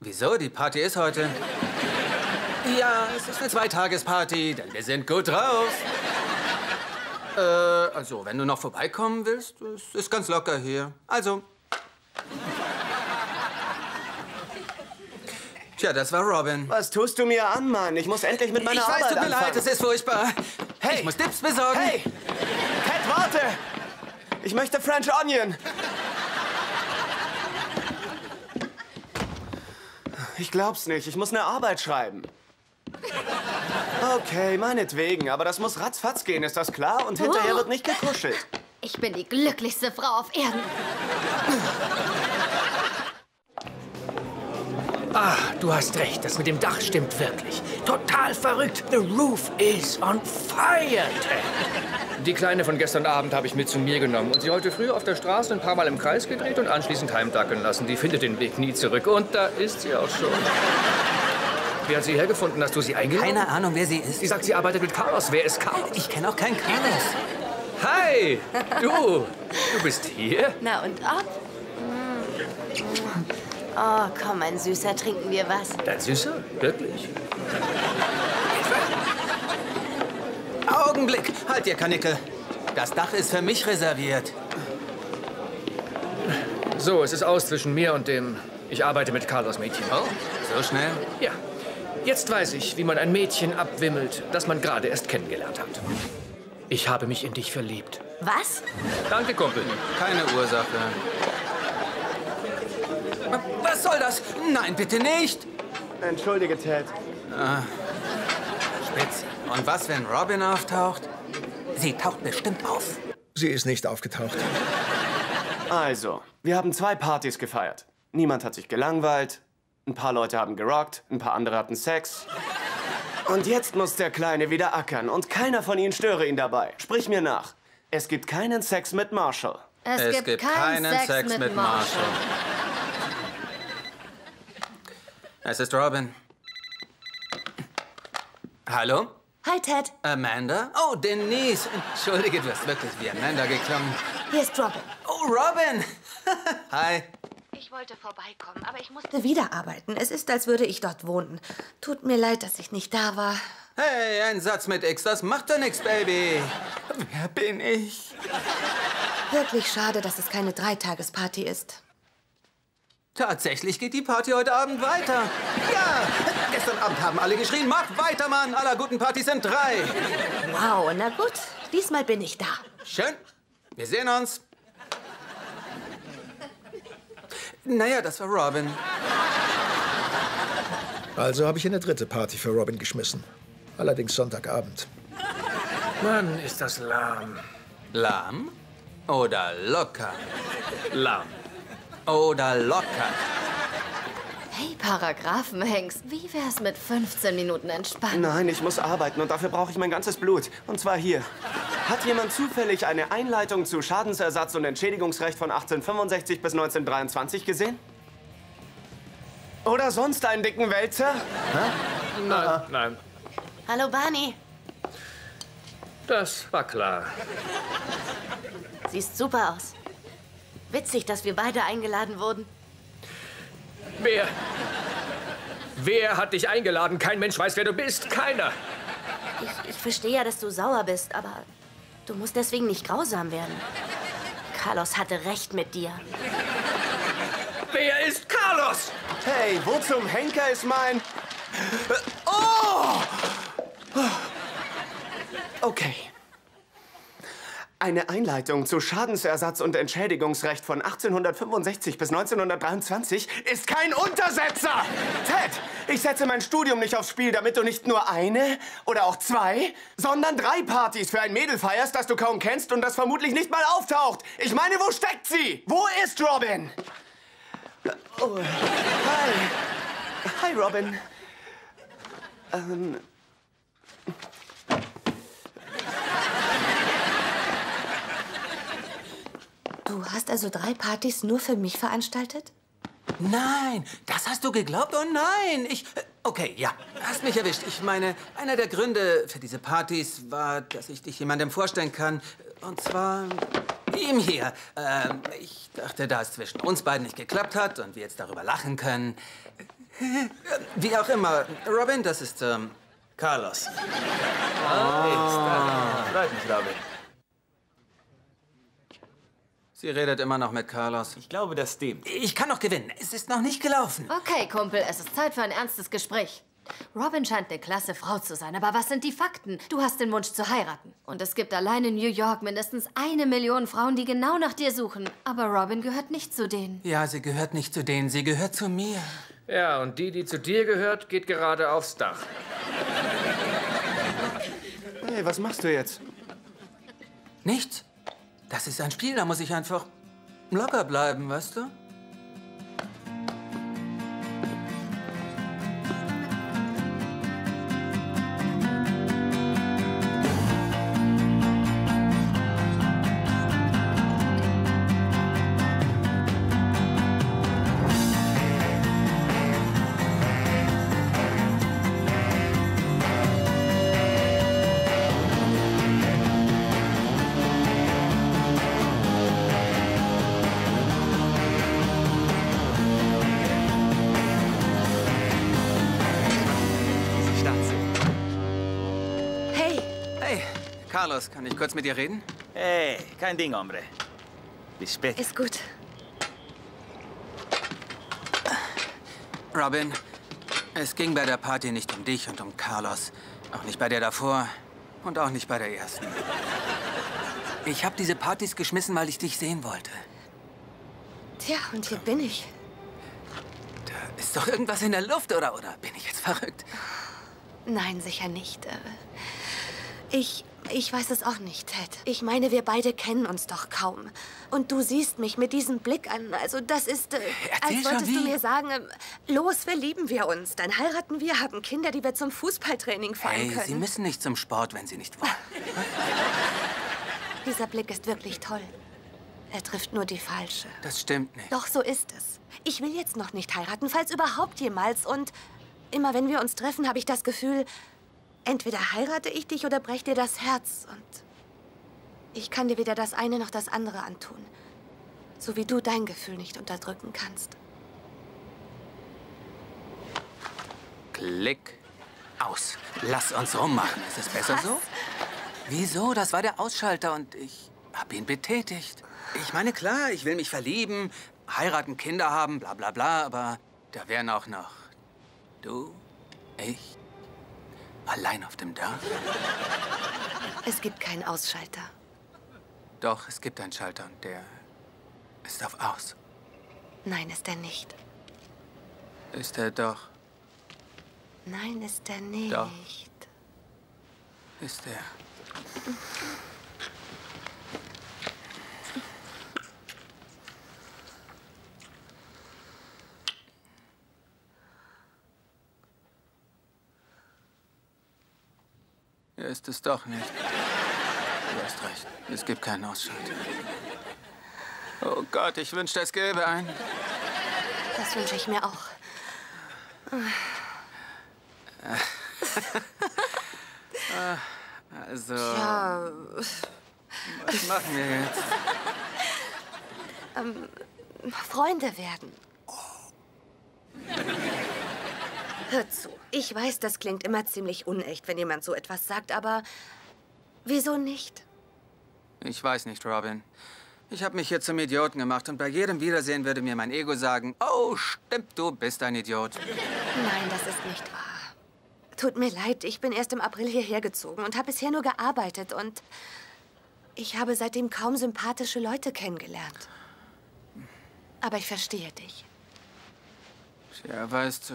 Wieso? Die Party ist heute. Ja, es ist eine 2-Tages-Party, denn wir sind gut drauf. Also, wenn du noch vorbeikommen willst, es ist ganz locker hier. Also, Tja, das war Robin. Was tust du mir an, Mann? Ich muss endlich mit meiner Arbeit anfangen. Ich weiß, tut mir leid, es ist furchtbar. Hey. Ich muss Dips besorgen. Hey, Kat, warte. Ich möchte French Onion. Ich glaub's nicht, ich muss eine Arbeit schreiben. Okay, meinetwegen, aber das muss ratzfatz gehen, ist das klar? Und hinterher wird nicht gekuschelt. Ich bin die glücklichste Frau auf Erden. Ah, du hast recht, das mit dem Dach stimmt wirklich. Total verrückt. The roof is on fire. Die Kleine von gestern Abend habe ich mit zu mir genommen und sie heute früh auf der Straße ein paar Mal im Kreis gedreht und anschließend heimdackeln lassen. Die findet den Weg nie zurück und da ist sie auch schon. Wer hat sie hergefunden? Hast du sie eingeladen? Keine Ahnung, wer sie ist. Sie sagt, sie arbeitet mit Carlos. Wer ist Carlos? Ich kenne auch keinen Carlos. Hi, du. Du bist hier? Na und ab? Oh, komm, mein Süßer, trinken wir was? Dein Süßer? Wirklich? Augenblick! Halt, ihr Kanickel! Das Dach ist für mich reserviert. So, es ist aus zwischen mir und dem... Ich arbeite mit Carlos Mädchen. Oh, so schnell? Ja. Jetzt weiß ich, wie man ein Mädchen abwimmelt, das man gerade erst kennengelernt hat. Ich habe mich in dich verliebt. Was? Danke, Kumpel. Keine Ursache. Was soll das? Nein, bitte nicht! Entschuldige, Ted. Spitz. Und was, wenn Robin auftaucht? Sie taucht bestimmt auf. Sie ist nicht aufgetaucht. Also, wir haben 2 Partys gefeiert. Niemand hat sich gelangweilt. Ein paar Leute haben gerockt, ein paar andere hatten Sex. Und jetzt muss der Kleine wieder ackern und keiner von ihnen störe ihn dabei. Sprich mir nach. Es gibt keinen Sex mit Marshall. Es gibt keinen Sex mit Marshall. Es ist Robin. Hallo? Hi, Ted. Amanda? Oh, Denise. Entschuldige, du hast wirklich wie Amanda geklungen. Hier ist Robin. Oh, Robin. Hi. Ich wollte vorbeikommen, aber ich musste wieder arbeiten. Es ist, als würde ich dort wohnen. Tut mir leid, dass ich nicht da war. Hey, ein Satz mit X, das macht doch nichts, Baby. Wer bin ich? Wirklich schade, dass es keine 3-Tages-Party ist. Tatsächlich geht die Party heute Abend weiter. Ja, gestern Abend haben alle geschrien, mach weiter, Mann. Aller guten Partys sind 3. Wow, na gut. Diesmal bin ich da. Schön. Wir sehen uns. Naja, das war Robin. Also habe ich eine 3. Party für Robin geschmissen. Allerdings Sonntagabend. Mann, ist das lahm. Lahm? Oder locker? Lahm. Oder locker. Hey, Paragraphenhengst, wie wär's mit 15 Minuten entspannen? Nein, ich muss arbeiten und dafür brauche ich mein ganzes Blut. Und zwar hier. Hat jemand zufällig eine Einleitung zu Schadensersatz und Entschädigungsrecht von 1865 bis 1923 gesehen? Oder sonst einen dicken Wälzer? Nein, nein. Hallo, Barney. Das war klar. Siehst super aus. Witzig, dass wir beide eingeladen wurden. Wer hat dich eingeladen? Kein Mensch weiß, wer du bist. Keiner. Ich verstehe ja, dass du sauer bist, aber du musst deswegen nicht grausam werden. Carlos hatte recht mit dir. Wer ist Carlos? Hey, wo zum Henker ist mein... Oh! Okay. Eine Einleitung zu Schadensersatz und Entschädigungsrecht von 1865 bis 1923 ist kein Untersetzer! Ted, ich setze mein Studium nicht aufs Spiel, damit du nicht nur eine oder auch 2, sondern 3 Partys für ein Mädel feierst, das du kaum kennst und das vermutlich nicht mal auftaucht. Ich meine, wo steckt sie? Wo ist Robin? Oh. Hi. Hi, Robin. Du hast also 3 Partys nur für mich veranstaltet? Nein, das hast du geglaubt? Oh nein, ich... Okay, ja, hast mich erwischt. Ich meine, einer der Gründe für diese Partys war, dass ich dich jemandem vorstellen kann. Und zwar ihm hier. Ich dachte, da es zwischen uns beiden nicht geklappt hat und wir jetzt darüber lachen können. Wie auch immer. Robin, das ist Carlos. Oh, freut mich, Robin. Sie redet immer noch mit Carlos. Ich glaube, das stimmt. Ich kann noch gewinnen. Es ist noch nicht gelaufen. Okay, Kumpel, es ist Zeit für ein ernstes Gespräch. Robin scheint eine klasse Frau zu sein, aber was sind die Fakten? Du hast den Wunsch zu heiraten. Und es gibt allein in New York mindestens 1 Million Frauen, die genau nach dir suchen. Aber Robin gehört nicht zu denen. Ja, sie gehört nicht zu denen. Sie gehört zu mir. Ja, und die, die zu dir gehört, geht gerade aufs Dach. Hey, was machst du jetzt? Nichts. Das ist ein Spiel, da muss ich einfach locker bleiben, weißt du? Carlos, kann ich kurz mit dir reden? Hey, kein Ding, Hombre. Bis spät. Ist gut. Robin, es ging bei der Party nicht um dich und um Carlos. Auch nicht bei der davor und auch nicht bei der ersten. Ich habe diese Partys geschmissen, weil ich dich sehen wollte. Tja, und hier bin ich. Da ist doch irgendwas in der Luft, oder? Bin ich jetzt verrückt? Nein, sicher nicht. Ich weiß es auch nicht, Ted. Ich meine, wir beide kennen uns doch kaum. Und du siehst mich mit diesem Blick an. Also das ist, als wolltest du mir sagen, los, verlieben wir uns. Dann heiraten wir, haben Kinder, die wir zum Fußballtraining fahren können. Hey, Sie müssen nicht zum Sport, wenn Sie nicht wollen. Dieser Blick ist wirklich toll. Er trifft nur die falsche. Das stimmt nicht. Doch, so ist es. Ich will jetzt noch nicht heiraten, falls überhaupt jemals. Und immer wenn wir uns treffen, habe ich das Gefühl... Entweder heirate ich dich oder brech dir das Herz. Und ich kann dir weder das eine noch das andere antun. So wie du dein Gefühl nicht unterdrücken kannst. Klick. Aus. Lass uns rummachen. Ist es besser so? Wieso? Das war der Ausschalter und ich habe ihn betätigt. Ich meine, klar, ich will mich verlieben, heiraten, Kinder haben, bla bla bla. Aber da wären auch noch du, ich... Allein auf dem Dach? Es gibt keinen Ausschalter. Doch, es gibt einen Schalter und der ist auf Aus. Nein, ist er nicht. Ist er doch. Nein, ist er nicht. Doch. Ist er. Ist es doch nicht. Du hast recht. Es gibt keinen Ausschalter. Oh Gott, ich wünschte, es gäbe einen. Das wünsche ich mir auch. Also... Ja... Was machen wir jetzt? Freunde werden. Hör zu. Ich weiß, das klingt immer ziemlich unecht, wenn jemand so etwas sagt, aber wieso nicht? Ich weiß nicht, Robin. Ich habe mich hier zum Idioten gemacht und bei jedem Wiedersehen würde mir mein Ego sagen, oh, stimmt, du bist ein Idiot. Nein, das ist nicht wahr. Tut mir leid, ich bin erst im April hierher gezogen und habe bisher nur gearbeitet und ich habe seitdem kaum sympathische Leute kennengelernt. Aber ich verstehe dich. Ja, weißt du...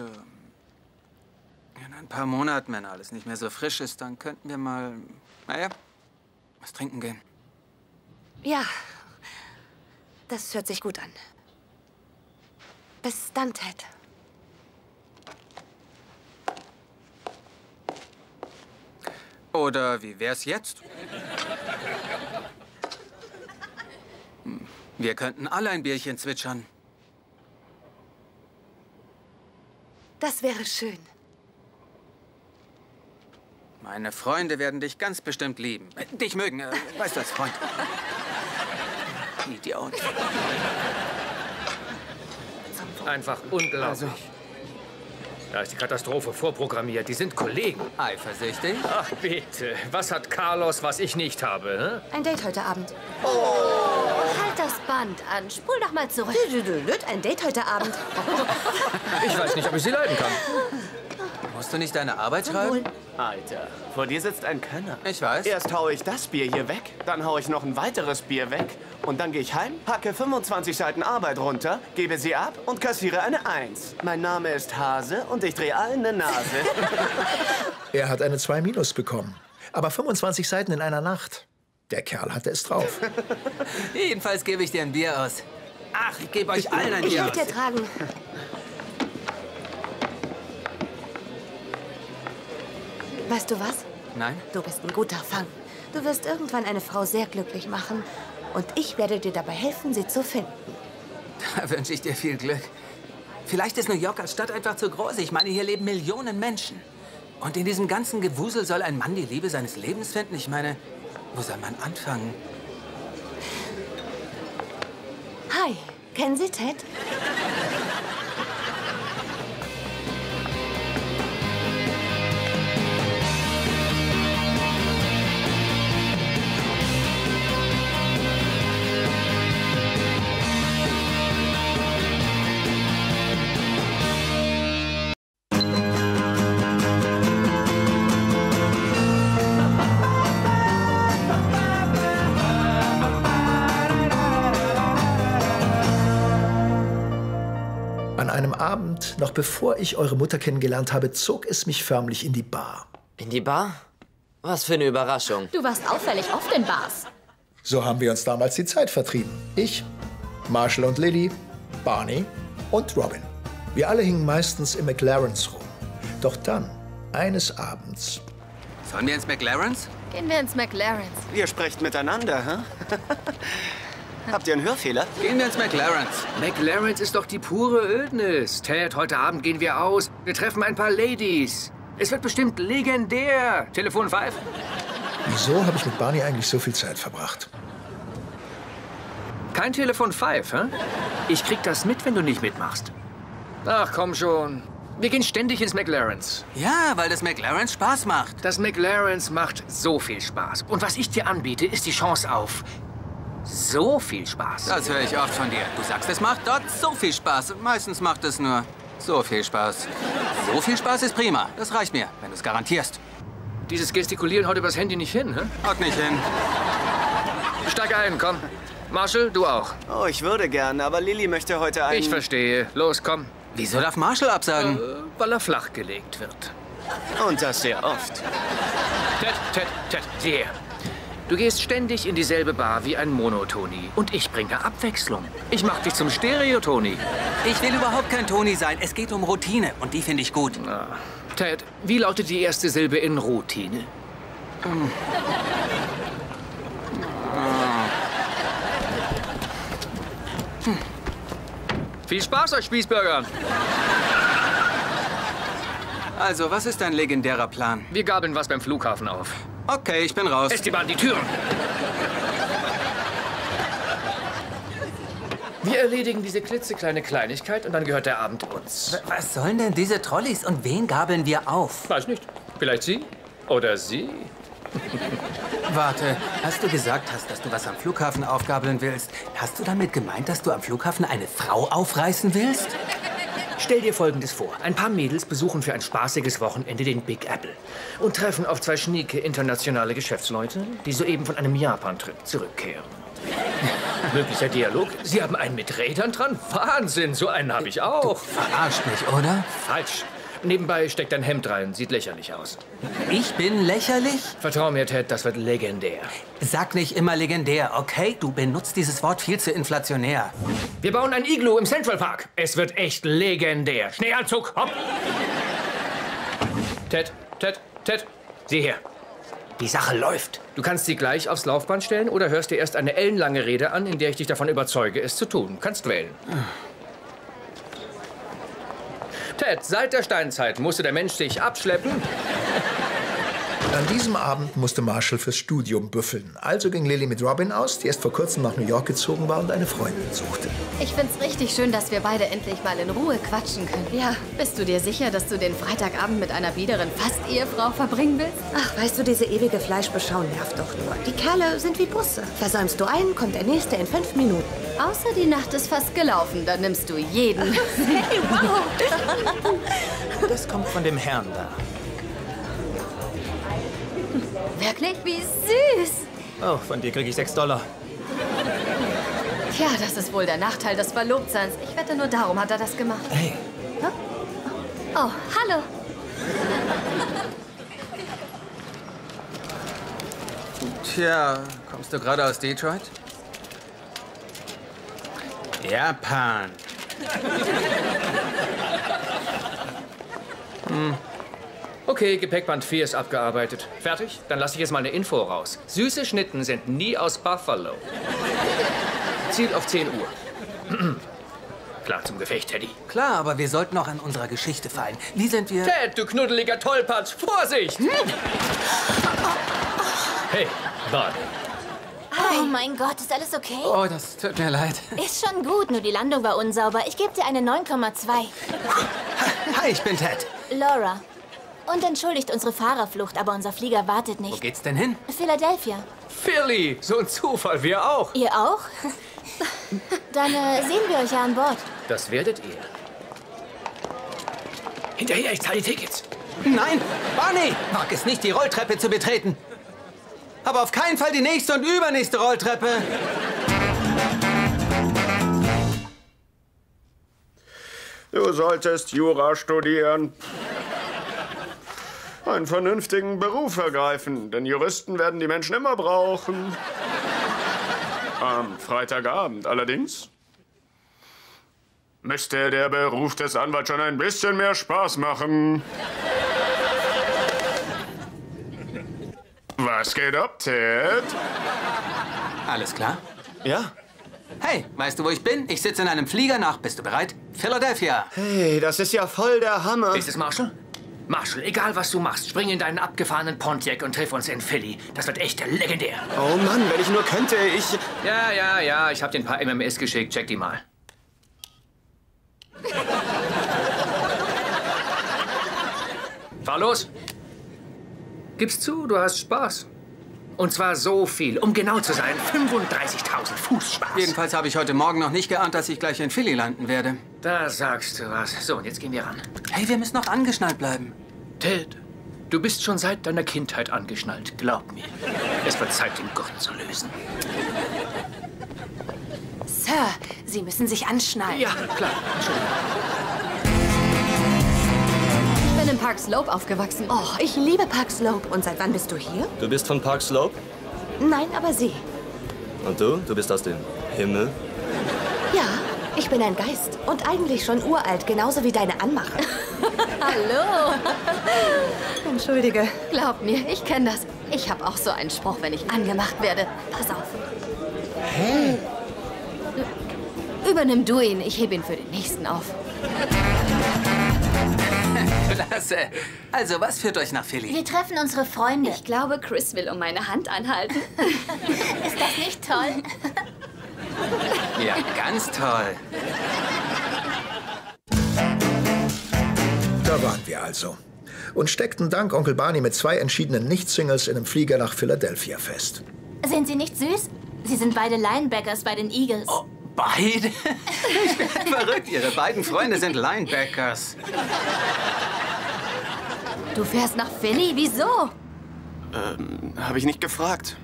In ein paar Monaten, wenn alles nicht mehr so frisch ist, dann könnten wir mal, naja, was trinken gehen. Ja, das hört sich gut an. Bis dann, Ted. Oder wie wär's jetzt? Wir könnten alle ein Bierchen zwitschern. Das wäre schön. Meine Freunde werden dich ganz bestimmt lieben. Dich mögen, weißt du, als Freund. Idiot. Einfach unglaublich. Also. Da ist die Katastrophe vorprogrammiert. Die sind Kollegen. Eifersüchtig? Ach, bitte. Was hat Carlos, was ich nicht habe? Hä? Ein Date heute Abend. Oh! Halt das Band an. Spul doch mal zurück. Ein Date heute Abend. Ich weiß nicht, ob ich sie leiden kann. Musst du nicht deine Arbeit schreiben? Alter, vor dir sitzt ein Könner. Ich weiß. Erst haue ich das Bier hier weg, dann haue ich noch ein weiteres Bier weg. Und dann gehe ich heim, hacke 25 Seiten Arbeit runter, gebe sie ab und kassiere eine 1. Mein Name ist Hase und ich drehe allen eine Nase. Er hat eine 2- bekommen. Aber 25 Seiten in einer Nacht. Der Kerl hatte es drauf. Jedenfalls gebe ich dir ein Bier aus. Ach, ich gebe euch allen ein Bier aus. Ich muss dir tragen. Weißt du was? Nein. Du bist ein guter Fang. Du wirst irgendwann eine Frau sehr glücklich machen. Und ich werde dir dabei helfen, sie zu finden. Da wünsche ich dir viel Glück. Vielleicht ist New York als Stadt einfach zu groß. Ich meine, hier leben Millionen Menschen. Und in diesem ganzen Gewusel soll ein Mann die Liebe seines Lebens finden? Ich meine, wo soll man anfangen? Hi, kennen Sie Ted? Abend, noch bevor ich eure Mutter kennengelernt habe, zog es mich förmlich in die Bar. In die Bar? Was für eine Überraschung. Du warst auffällig oft in Bars. So haben wir uns damals die Zeit vertrieben. Ich, Marshall und Lilly, Barney und Robin. Wir alle hingen meistens im MacLaren's rum. Doch dann, eines Abends... Sollen wir ins MacLaren's? Gehen wir ins MacLaren's. Ihr sprecht miteinander, hä? Habt ihr einen Hörfehler? Gehen wir ins MacLaren's. MacLaren's ist doch die pure Ödnis. Ted, heute Abend gehen wir aus. Wir treffen ein paar Ladies. Es wird bestimmt legendär. Telefon 5? Wieso habe ich mit Barney eigentlich so viel Zeit verbracht? Kein Telefon 5, hä? Ich krieg das mit, wenn du nicht mitmachst. Ach, komm schon. Wir gehen ständig ins MacLaren's. Ja, weil das MacLaren's Spaß macht. Das MacLaren's macht so viel Spaß. Und was ich dir anbiete, ist die Chance auf... so viel Spaß. Das höre ich oft von dir. Du sagst, es macht dort so viel Spaß. Meistens macht es nur so viel Spaß. So viel Spaß ist prima. Das reicht mir, wenn du es garantierst. Dieses Gestikulieren haut übers Handy nicht hin, hä? Haut nicht hin. Steig ein, komm. Marshall, du auch. Oh, ich würde gerne, aber Lilly möchte heute einen... Ich verstehe. Los, komm. Wieso darf Marshall absagen? Weil er flachgelegt wird. Und das sehr oft. Ted, sieh her. Du gehst ständig in dieselbe Bar wie ein Monotoni. Und ich bringe Abwechslung. Ich mach dich zum Stereotoni. Ich will überhaupt kein Toni sein. Es geht um Routine. Und die finde ich gut. Na. Ted, wie lautet die erste Silbe in Routine? Viel Spaß, euch Spießbürgern! Also, was ist dein legendärer Plan? Wir gabeln was beim Flughafen auf. Okay, ich bin raus. Esteban, die Türen! Wir erledigen diese klitzekleine Kleinigkeit und dann gehört der Abend uns. Was sollen denn diese Trolleys und wen gabeln wir auf? Weiß nicht. Vielleicht sie? Oder sie? Warte, als du gesagt hast, dass du was am Flughafen aufgabeln willst, hast du damit gemeint, dass du am Flughafen eine Frau aufreißen willst? Stell dir Folgendes vor. Ein paar Mädels besuchen für ein spaßiges Wochenende den Big Apple und treffen auf zwei schnieke internationale Geschäftsleute, die soeben von einem Japan-Trip zurückkehren. Möglicher Dialog? Sie haben einen mit Rädern dran? Wahnsinn, so einen habe ich auch. Du verarscht mich, oder? Falsch. Nebenbei steckt ein Hemd rein, sieht lächerlich aus. Ich bin lächerlich? Vertrau mir, Ted, das wird legendär. Sag nicht immer legendär, okay? Du benutzt dieses Wort viel zu inflationär. Wir bauen ein Iglu im Central Park. Es wird echt legendär. Schneeanzug, hopp! Ted, sieh her. Die Sache läuft. Du kannst sie gleich aufs Laufband stellen oder hörst dir erst eine ellenlange Rede an, in der ich dich davon überzeuge, es zu tun. Kannst wählen. Ted, seit der Steinzeit musste der Mensch sich abschleppen. An diesem Abend musste Marshall fürs Studium büffeln. Also ging Lilly mit Robin aus, die erst vor kurzem nach New York gezogen war und eine Freundin suchte. Ich find's richtig schön, dass wir beide endlich mal in Ruhe quatschen können. Ja, bist du dir sicher, dass du den Freitagabend mit einer biederen Fast-Ehefrau verbringen willst? Ach, weißt du, diese ewige Fleischbeschau nervt doch nur. Die Kerle sind wie Busse. Versäumst du einen, kommt der nächste in 5 Minuten. Außer die Nacht ist fast gelaufen, dann nimmst du jeden. Hey, wow! Das kommt von dem Herrn da. Wirklich? Wie süß! Oh, von dir krieg ich $6. Tja, das ist wohl der Nachteil des Verlobtseins. Ich wette, nur darum hat er das gemacht. Hey. Oh, hallo. Tja, kommst du gerade aus Detroit? Japan. Hm. Okay, Gepäckband 4 ist abgearbeitet. Fertig? Dann lasse ich jetzt mal eine Info raus. Süße Schnitten sind nie aus Buffalo. Ziel auf 10 Uhr. Klar zum Gefecht, Teddy. Klar, aber wir sollten noch an unserer Geschichte feilen. Wie sind wir... Ted, du knuddeliger Tollpatsch! Vorsicht! Hm? Hey, Barney. Oh mein Gott, ist alles okay? Oh, das tut mir leid. Ist schon gut, nur die Landung war unsauber. Ich gebe dir eine 9,2. Hi, ich bin Ted. Laura. Und entschuldigt unsere Fahrerflucht, aber unser Flieger wartet nicht. Wo geht's denn hin? Philadelphia. Philly! So ein Zufall, wir auch. Ihr auch? Dann sehen wir euch ja an Bord. Das werdet ihr. Hinterher, ich zahle die Tickets. Nein, Barney! Wag es nicht, die Rolltreppe zu betreten. Aber auf keinen Fall die nächste und übernächste Rolltreppe. Du solltest Jura studieren. Einen vernünftigen Beruf ergreifen, denn Juristen werden die Menschen immer brauchen. Am Freitagabend allerdings müsste der Beruf des Anwalts schon ein bisschen mehr Spaß machen. Was geht ab, Ted? Alles klar? Ja. Hey, weißt du, wo ich bin? Ich sitze in einem Flieger nach, bist du bereit? Philadelphia. Hey, das ist ja voll der Hammer. Ist es Marshall? Marshall, egal was du machst, spring in deinen abgefahrenen Pontiac und triff uns in Philly. Das wird echt legendär. Oh Mann, wenn ich nur könnte, ich... Ja, ich hab dir ein paar MMS geschickt. Check die mal. Fahr los. Gib's zu, du hast Spaß. Und zwar so viel, um genau zu sein, 35.000 Fuß Spaß. Jedenfalls habe ich heute Morgen noch nicht geahnt, dass ich gleich in Philly landen werde. Da sagst du was. So, und jetzt gehen wir ran. Hey, wir müssen noch angeschnallt bleiben. Ted, du bist schon seit deiner Kindheit angeschnallt, glaub mir. Es wird Zeit, den Gurt zu lösen. Sir, Sie müssen sich anschnallen. Ja, klar. Ich bin in Park Slope aufgewachsen. Oh, ich liebe Park Slope. Und seit wann bist du hier? Du bist von Park Slope? Nein, aber sie. Und du? Du bist aus dem Himmel? Ja, ich bin ein Geist. Und eigentlich schon uralt, genauso wie deine Anmache. Hallo. Entschuldige. Glaub mir, ich kenne das. Ich habe auch so einen Spruch, wenn ich angemacht werde. Pass auf. Hey. Übernimm du ihn. Ich hebe ihn für den nächsten auf. Klasse. Also, was führt euch nach Philly? Wir treffen unsere Freunde. Ich glaube, Chris will um meine Hand anhalten. Ist das nicht toll? Ja, ganz toll. Da waren wir also. Und steckten dank Onkel Barney mit 2 entschiedenen Nicht-Singles in einem Flieger nach Philadelphia fest. Sind Sie nicht süß? Sie sind beide Linebackers bei den Eagles. Oh. Beide? Ich bin verrückt. Ihre beiden Freunde sind Linebackers. Du fährst nach Philly? Wieso? Habe ich nicht gefragt.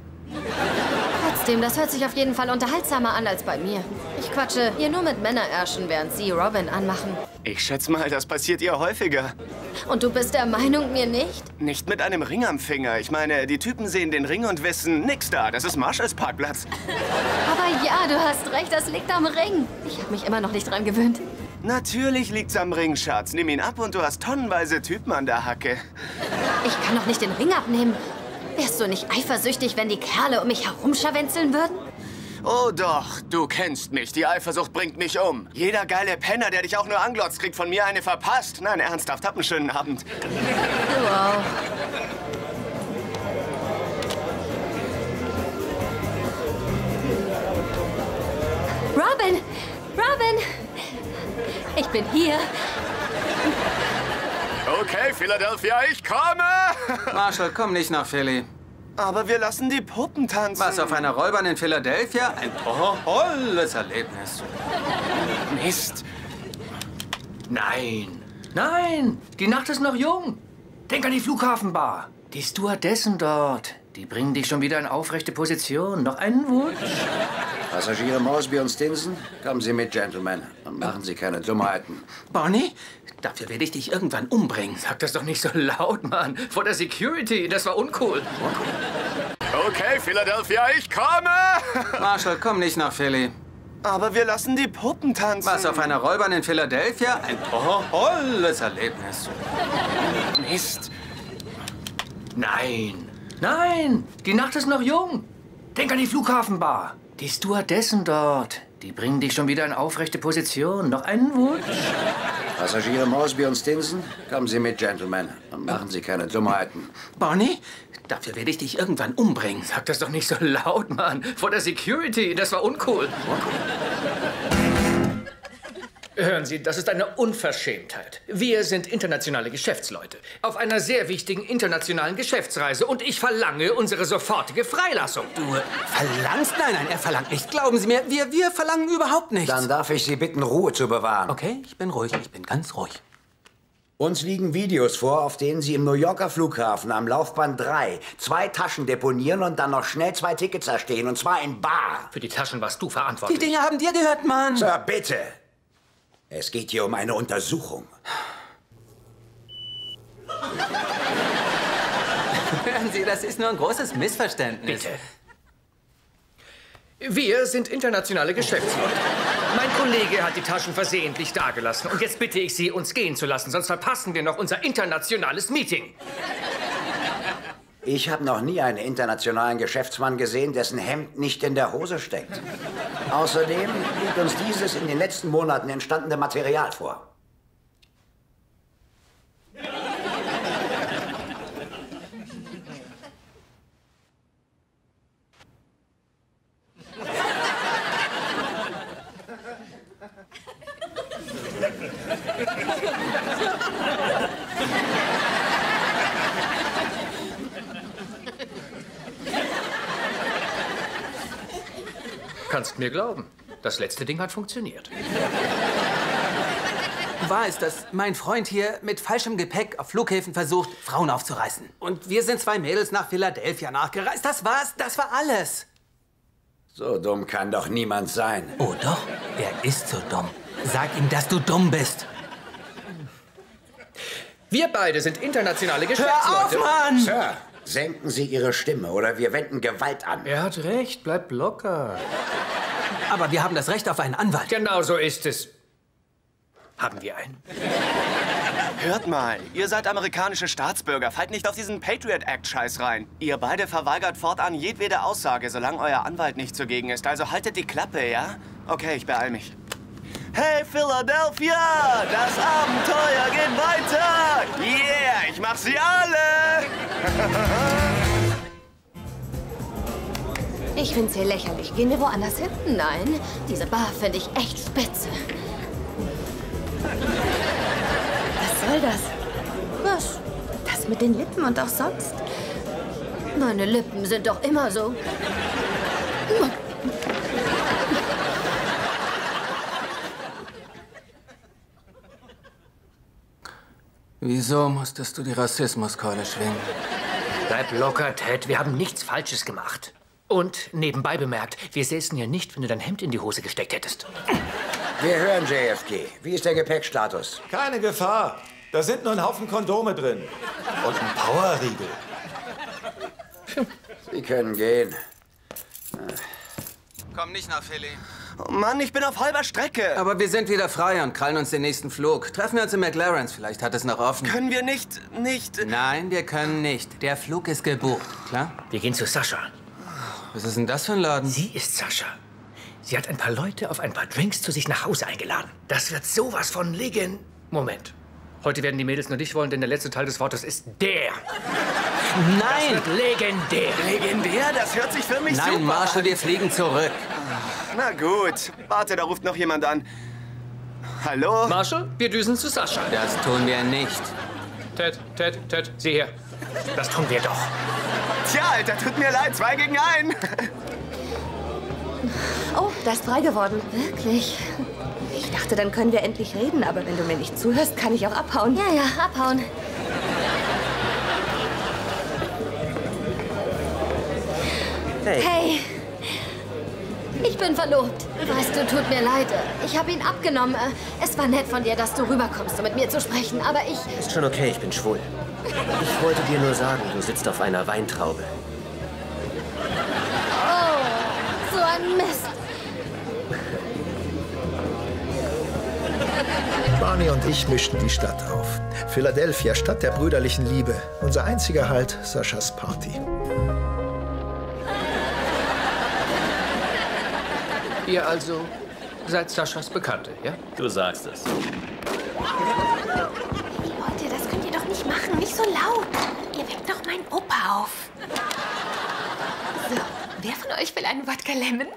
Trotzdem, das hört sich auf jeden Fall unterhaltsamer an als bei mir. Ich quatsche hier nur mit Männerärschen, während Sie Robin anmachen. Ich schätze mal, das passiert ihr häufiger. Und du bist der Meinung, mir nicht? Nicht mit einem Ring am Finger. Ich meine, die Typen sehen den Ring und wissen, nix da, das ist Marshalls Parkplatz. Aber ja, du hast recht, das liegt am Ring. Ich habe mich immer noch nicht dran gewöhnt. Natürlich liegt's am Ring, Schatz. Nimm ihn ab und du hast tonnenweise Typen an der Hacke. Ich kann doch nicht den Ring abnehmen. Wärst du nicht eifersüchtig, wenn die Kerle um mich herumscharwenzeln würden? Oh doch, du kennst mich. Die Eifersucht bringt mich um. Jeder geile Penner, der dich auch nur anglotzt, kriegt von mir eine verpasst. Nein, ernsthaft, hab einen schönen Abend. Wow. Robin! Willkommen. Ich bin hier. Okay, Philadelphia, ich komme! Marshall, komm nicht nach Philly. Aber wir lassen die Puppen tanzen. Was, auf einer Rollbahn in Philadelphia? Ein tolles Erlebnis. Mist. Nein. Nein, die Nacht ist noch jung. Denk an die Flughafenbar. Die Stewardessen dort, die bringen dich schon wieder in aufrechte Position. Noch einen Wunsch? Passagiere Moresby und Stinson, kommen Sie mit, Gentlemen. Und machen Sie keine Dummheiten. Barney, dafür werde ich dich irgendwann umbringen. Sag das doch nicht so laut, Mann. Vor der Security, das war uncool. Okay, Philadelphia, ich komme! Marshall, komm nicht nach Philly. Aber wir lassen die Puppen tanzen. Was, auf einer Rollbahn in Philadelphia? Ein tolles Erlebnis. Mist. Nein. Nein, die Nacht ist noch jung. Denk an die Flughafenbar. Die Stewardessen dort, die bringen dich schon wieder in aufrechte Position. Noch einen Wunsch? Passagiere Moresby und Stinson, kommen Sie mit, Gentlemen. Und machen Sie keine Dummheiten. Barney, dafür werde ich dich irgendwann umbringen. Sag das doch nicht so laut, Mann. Vor der Security, das war uncool. Hören Sie, das ist eine Unverschämtheit. Wir sind internationale Geschäftsleute. Auf einer sehr wichtigen internationalen Geschäftsreise. Und ich verlange unsere sofortige Freilassung. Du verlangst? Nein, nein, er verlangt nicht. Glauben Sie mir, wir verlangen überhaupt nichts. Dann darf ich Sie bitten, Ruhe zu bewahren. Okay, ich bin ruhig. Ich bin ganz ruhig. Uns liegen Videos vor, auf denen Sie im New Yorker Flughafen am Laufband 3 zwei Taschen deponieren und dann noch schnell zwei Tickets erstehen. Und zwar in bar. Für die Taschen warst du verantwortlich. Die Dinge haben dir gehört, Mann. Sir, bitte. Es geht hier um eine Untersuchung. Hören Sie, das ist nur ein großes Missverständnis. Bitte. Wir sind internationale Geschäftsleute. Mein Kollege hat die Taschen versehentlich dagelassen. Und jetzt bitte ich Sie, uns gehen zu lassen, sonst verpassen wir noch unser internationales Meeting. Ich habe noch nie einen internationalen Geschäftsmann gesehen, dessen Hemd nicht in der Hose steckt. Außerdem liegt uns dieses in den letzten Monaten entstandene Material vor. Kannst mir glauben, das letzte Ding hat funktioniert. Wahr ist, dass mein Freund hier mit falschem Gepäck auf Flughäfen versucht, Frauen aufzureißen. Und wir sind zwei Mädels nach Philadelphia nachgereist. Das war's, das war alles. So dumm kann doch niemand sein. Oh doch, er ist so dumm. Sag ihm, dass du dumm bist. Wir beide sind internationale Geschäftsleute. Hör auf, Mann! Sir, senken Sie Ihre Stimme oder wir wenden Gewalt an. Er hat recht, bleibt locker. Aber wir haben das Recht auf einen Anwalt. Genau so ist es. Haben wir einen? Hört mal, ihr seid amerikanische Staatsbürger. Fallt nicht auf diesen Patriot Act-Scheiß rein. Ihr beide verweigert fortan jedwede Aussage, solange euer Anwalt nicht zugegen ist. Also haltet die Klappe, ja? Okay, ich beeil mich. Hey, Philadelphia! Das Abenteuer geht weiter! Yeah, ich mach sie alle! Ich find's hier lächerlich. Gehen wir woanders hin? Nein, diese Bar finde ich echt spitze. Was soll das? Was? Das mit den Lippen und auch sonst? Meine Lippen sind doch immer so... Wieso musstest du die Rassismuskeule schwingen? Bleib locker, Ted. Wir haben nichts Falsches gemacht. Und nebenbei bemerkt, wir säßen ja nicht, wenn du dein Hemd in die Hose gesteckt hättest. Wir hören, JFK. Wie ist der Gepäckstatus? Keine Gefahr. Da sind nur ein Haufen Kondome drin. Und ein Powerriegel. Sie können gehen. Komm nicht nach Philly. Oh Mann, ich bin auf halber Strecke. Aber wir sind wieder frei und krallen uns den nächsten Flug. Treffen wir uns in MacLaren's, vielleicht hat es noch offen. Können wir nicht... Nein, wir können nicht. Der Flug ist gebucht, klar? Wir gehen zu Sascha. Was ist denn das für ein Laden? Sie ist Sascha. Sie hat ein paar Leute auf ein paar Drinks zu sich nach Hause eingeladen. Das wird sowas von legend... Moment. Heute werden die Mädels nur dich wollen, denn der letzte Teil des Wortes ist der. Nein! Das wird legendär. Legendär? Das hört sich für mich super an. Nein, Marshall, wir fliegen zurück. Na gut. Warte, da ruft noch jemand an. Hallo? Marshall, wir düsen zu Sascha. Das tun wir nicht. Ted, sieh her. Das tun wir doch. Tja, Alter, tut mir leid. 2 gegen 1. Oh, da ist frei geworden. Wirklich? Ich dachte, dann können wir endlich reden. Aber wenn du mir nicht zuhörst, kann ich auch abhauen. Ja, abhauen. Hey. Ich bin verlobt. Weißt du, tut mir leid. Ich habe ihn abgenommen. Es war nett von dir, dass du rüberkommst, um mit mir zu sprechen, aber ich... Ist schon okay, ich bin schwul. Ich wollte dir nur sagen, du sitzt auf einer Weintraube. Oh, so ein Mist. Barney und ich mischten die Stadt auf. Philadelphia, Stadt der brüderlichen Liebe. Unser einziger Halt, Saschas Party. Ihr also seid Saschas Bekannte, ja? Du sagst es. Leute, das könnt ihr doch nicht machen. Nicht so laut. Ihr weckt doch meinen Opa auf. So, wer von euch will einen Wodka Lemon?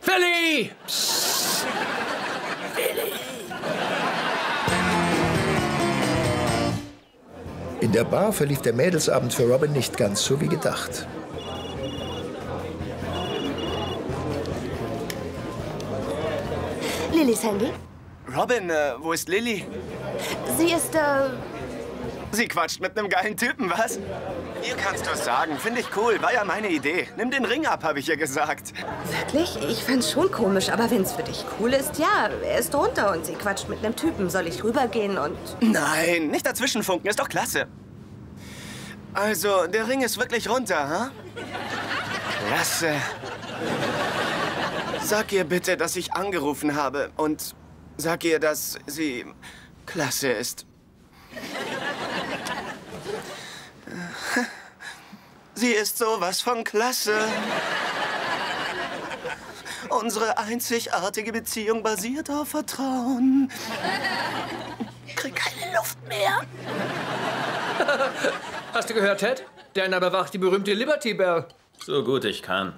Philly! Psst. Philly! In der Bar verlief der Mädelsabend für Robin nicht ganz so wie gedacht. Lillys Handy? Robin, wo ist Lilly? Sie ist, Sie quatscht mit einem geilen Typen, was? Ihr kannst das sagen, finde ich cool, war ja meine Idee. Nimm den Ring ab, habe ich ihr gesagt. Wirklich? Ich fand's schon komisch, aber wenn's für dich cool ist, ja. Er ist runter und sie quatscht mit einem Typen. Soll ich rübergehen und... Nein, nicht dazwischenfunken, ist doch klasse. Also, der Ring ist wirklich runter, ha? Klasse. Sag ihr bitte, dass ich angerufen habe und sag ihr, dass sie klasse ist. Sie ist sowas von klasse. Unsere einzigartige Beziehung basiert auf Vertrauen. Krieg keine Luft mehr. Hast du gehört, Ted? Deiner bewacht die berühmte Liberty Bell. So gut ich kann.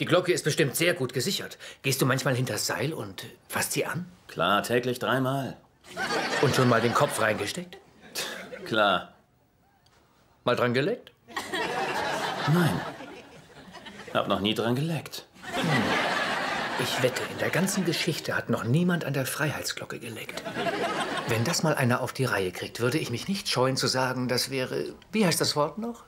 Die Glocke ist bestimmt sehr gut gesichert. Gehst du manchmal hinters Seil und fasst sie an? Klar, täglich 3-mal. Und schon mal den Kopf reingesteckt? Klar. Mal dran geleckt? Nein. Hab noch nie dran geleckt. Hm. Ich wette, in der ganzen Geschichte hat noch niemand an der Freiheitsglocke geleckt. Wenn das mal einer auf die Reihe kriegt, würde ich mich nicht scheuen zu sagen, das wäre... Wie heißt das Wort noch?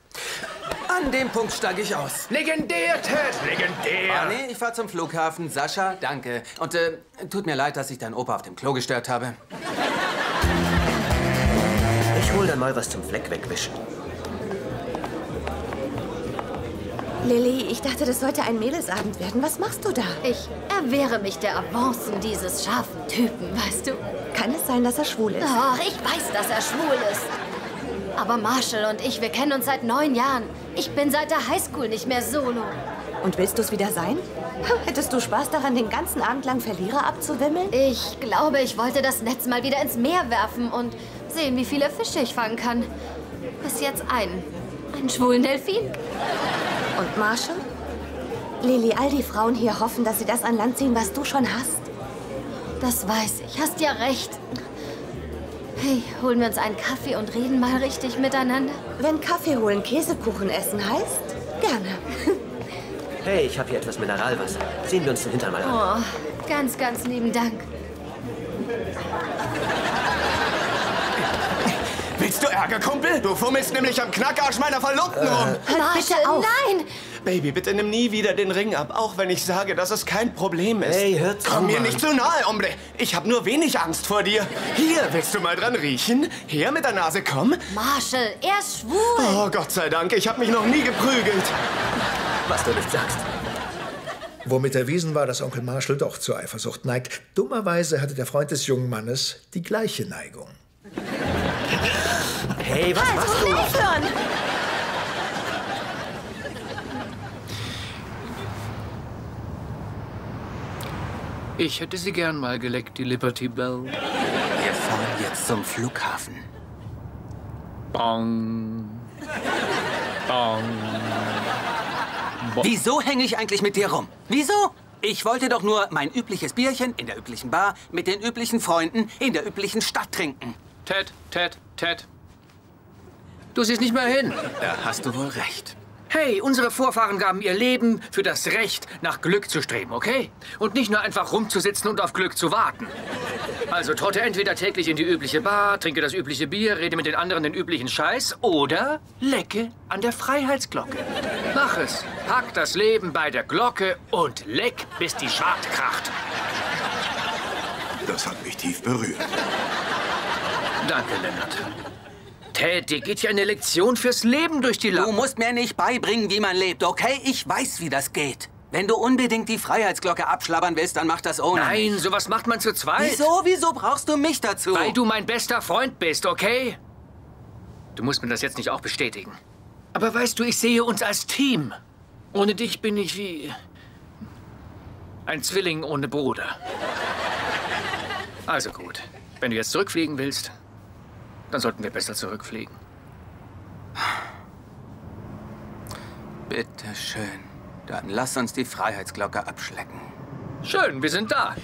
An dem Punkt steige ich aus. Legendär, Ted! Legendär! Oh, nee, ich fahr zum Flughafen. Sascha, danke. Und tut mir leid, dass ich deinen Opa auf dem Klo gestört habe. Ich hol dann mal was zum Fleck wegwischen. Lilly, ich dachte, das sollte ein Mädelsabend werden. Was machst du da? Ich erwehre mich der Avancen dieses scharfen Typen, weißt du? Kann es sein, dass er schwul ist? Ach, ich weiß, dass er schwul ist. Aber Marshall und ich, wir kennen uns seit 9 Jahren. Ich bin seit der Highschool nicht mehr solo. Und willst du es wieder sein? Hättest du Spaß daran, den ganzen Abend lang Verlierer abzuwimmeln? Ich glaube, ich wollte das Netz mal wieder ins Meer werfen und sehen, wie viele Fische ich fangen kann. Bis jetzt einen. Einen schwulen Delfin. Und Marshall? Lilly, all die Frauen hier hoffen, dass sie das an Land ziehen, was du schon hast. Das weiß ich. Hast ja recht. Hey, holen wir uns einen Kaffee und reden mal richtig miteinander? Wenn Kaffee holen Käsekuchen essen heißt, gerne. Hey, ich habe hier etwas Mineralwasser. Sehen wir uns den Hintern mal an. Oh, ganz, ganz lieben Dank. Willst du Ärger, Kumpel? Du fummelst nämlich am Knackarsch meiner Verlobten rum. Halt bitte auf. Nein! Baby, bitte nimm nie wieder den Ring ab, auch wenn ich sage, dass es kein Problem ist. Hey, hör zu, komm mir nicht zu nahe, Omble. Ich habe nur wenig Angst vor dir. Hier, willst du mal dran riechen? Her mit der Nase, komm. Marshall, er ist schwul. Oh, Gott sei Dank, ich habe mich noch nie geprügelt. Was du nicht sagst. Womit erwiesen war, dass Onkel Marshall doch zur Eifersucht neigt. Dummerweise hatte der Freund des jungen Mannes die gleiche Neigung. Hey, was machst du? Aufhören! Ich hätte sie gern mal geleckt, die Liberty Bell. Wir fahren jetzt zum Flughafen. Bong. Bong. Wieso hänge ich eigentlich mit dir rum? Wieso? Ich wollte doch nur mein übliches Bierchen in der üblichen Bar mit den üblichen Freunden in der üblichen Stadt trinken. Ted. Du siehst nicht mehr hin. Da hast du wohl recht. Hey, unsere Vorfahren gaben ihr Leben für das Recht, nach Glück zu streben, okay? Und nicht nur einfach rumzusitzen und auf Glück zu warten. Also trotte entweder täglich in die übliche Bar, trinke das übliche Bier, rede mit den anderen den üblichen Scheiß oder lecke an der Freiheitsglocke. Mach es. Pack das Leben bei der Glocke und leck, bis die Schwarte kracht. Das hat mich tief berührt. Danke, Lennart. Ted, dir geht ja eine Lektion fürs Leben durch die Lappen. Du musst mir nicht beibringen, wie man lebt, okay? Ich weiß, wie das geht. Wenn du unbedingt die Freiheitsglocke abschlabbern willst, dann mach das ohne. Nein, sowas macht man zu zweit. Wieso brauchst du mich dazu? Weil du mein bester Freund bist, okay? Du musst mir das jetzt nicht auch bestätigen. Aber weißt du, ich sehe uns als Team. Ohne dich bin ich wie ein Zwilling ohne Bruder. Also gut, wenn du jetzt zurückfliegen willst, dann sollten wir besser zurückfliegen. Bitte schön. Dann lass uns die Freiheitsglocke abschlecken. Schön, wir sind da.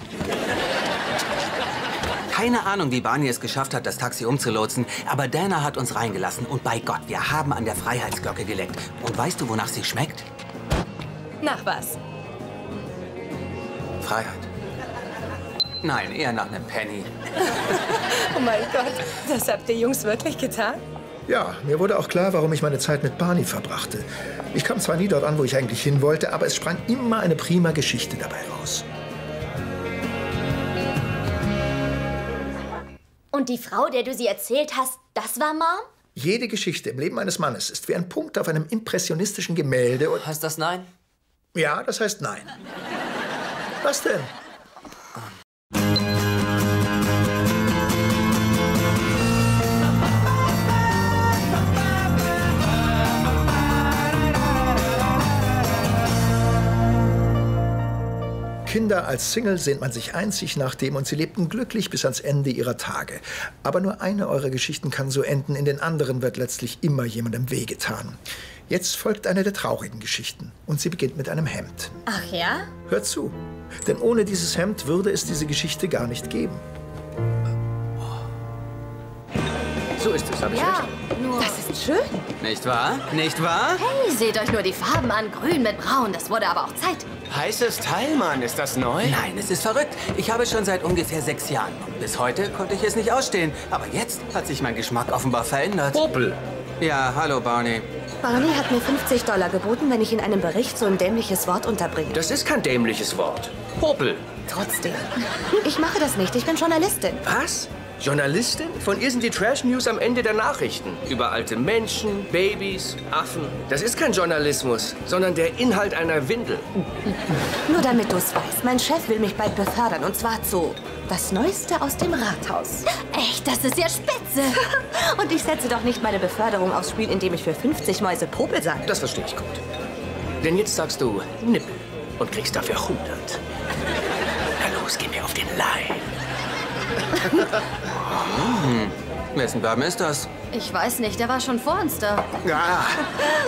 Keine Ahnung, wie Barney es geschafft hat, das Taxi umzulotsen, aber Dana hat uns reingelassen und bei Gott, wir haben an der Freiheitsglocke geleckt. Und weißt du, wonach sie schmeckt? Nach was? Freiheit. Nein, eher nach einem Penny. Oh mein Gott, das habt ihr Jungs wirklich getan? Ja, mir wurde auch klar, warum ich meine Zeit mit Barney verbrachte. Ich kam zwar nie dort an, wo ich eigentlich hin wollte, aber es sprang immer eine prima Geschichte dabei raus. Und die Frau, der du sie erzählt hast, das war Mom? Jede Geschichte im Leben eines Mannes ist wie ein Punkt auf einem impressionistischen Gemälde und... Heißt das nein? Ja, das heißt nein. Was denn? Kinder als Single sehnt man sich einzig nach dem und sie lebten glücklich bis ans Ende ihrer Tage. Aber nur eine eurer Geschichten kann so enden, in den anderen wird letztlich immer jemandem wehgetan. Jetzt folgt eine der traurigen Geschichten und sie beginnt mit einem Hemd. Ach ja? Hört zu, denn ohne dieses Hemd würde es diese Geschichte gar nicht geben. So ist es, habe ich recht. Das ist schön. Nicht wahr? Nicht wahr? Hey, seht euch nur die Farben an. Grün mit Braun. Das wurde aber auch Zeit. Heißes Teil, Mann. Ist das neu? Nein, es ist verrückt. Ich habe es schon seit ungefähr 6 Jahren. Und bis heute konnte ich es nicht ausstehen. Aber jetzt hat sich mein Geschmack offenbar verändert. Popel. Ja, hallo, Barney. Barney hat mir $50 geboten, wenn ich in einem Bericht so ein dämliches Wort unterbringe. Das ist kein dämliches Wort. Popel. Trotzdem. Ich mache das nicht. Ich bin Journalistin. Was? Journalistin? Von ihr sind die Trash-News am Ende der Nachrichten. Über alte Menschen, Babys, Affen. Das ist kein Journalismus, sondern der Inhalt einer Windel. Nur damit du es weißt, mein Chef will mich bald befördern. Und zwar zu das Neueste aus dem Rathaus. Echt, das ist ja spitze. Und ich setze doch nicht meine Beförderung aufs Spiel, indem ich für 50 Mäuse Popel sage. Das verstehe ich gut. Denn jetzt sagst du Nippel und kriegst dafür 100. Na los, geh mir auf den Leim. Wessen Baben ist das? Ich weiß nicht, der war schon vor uns da. Ja,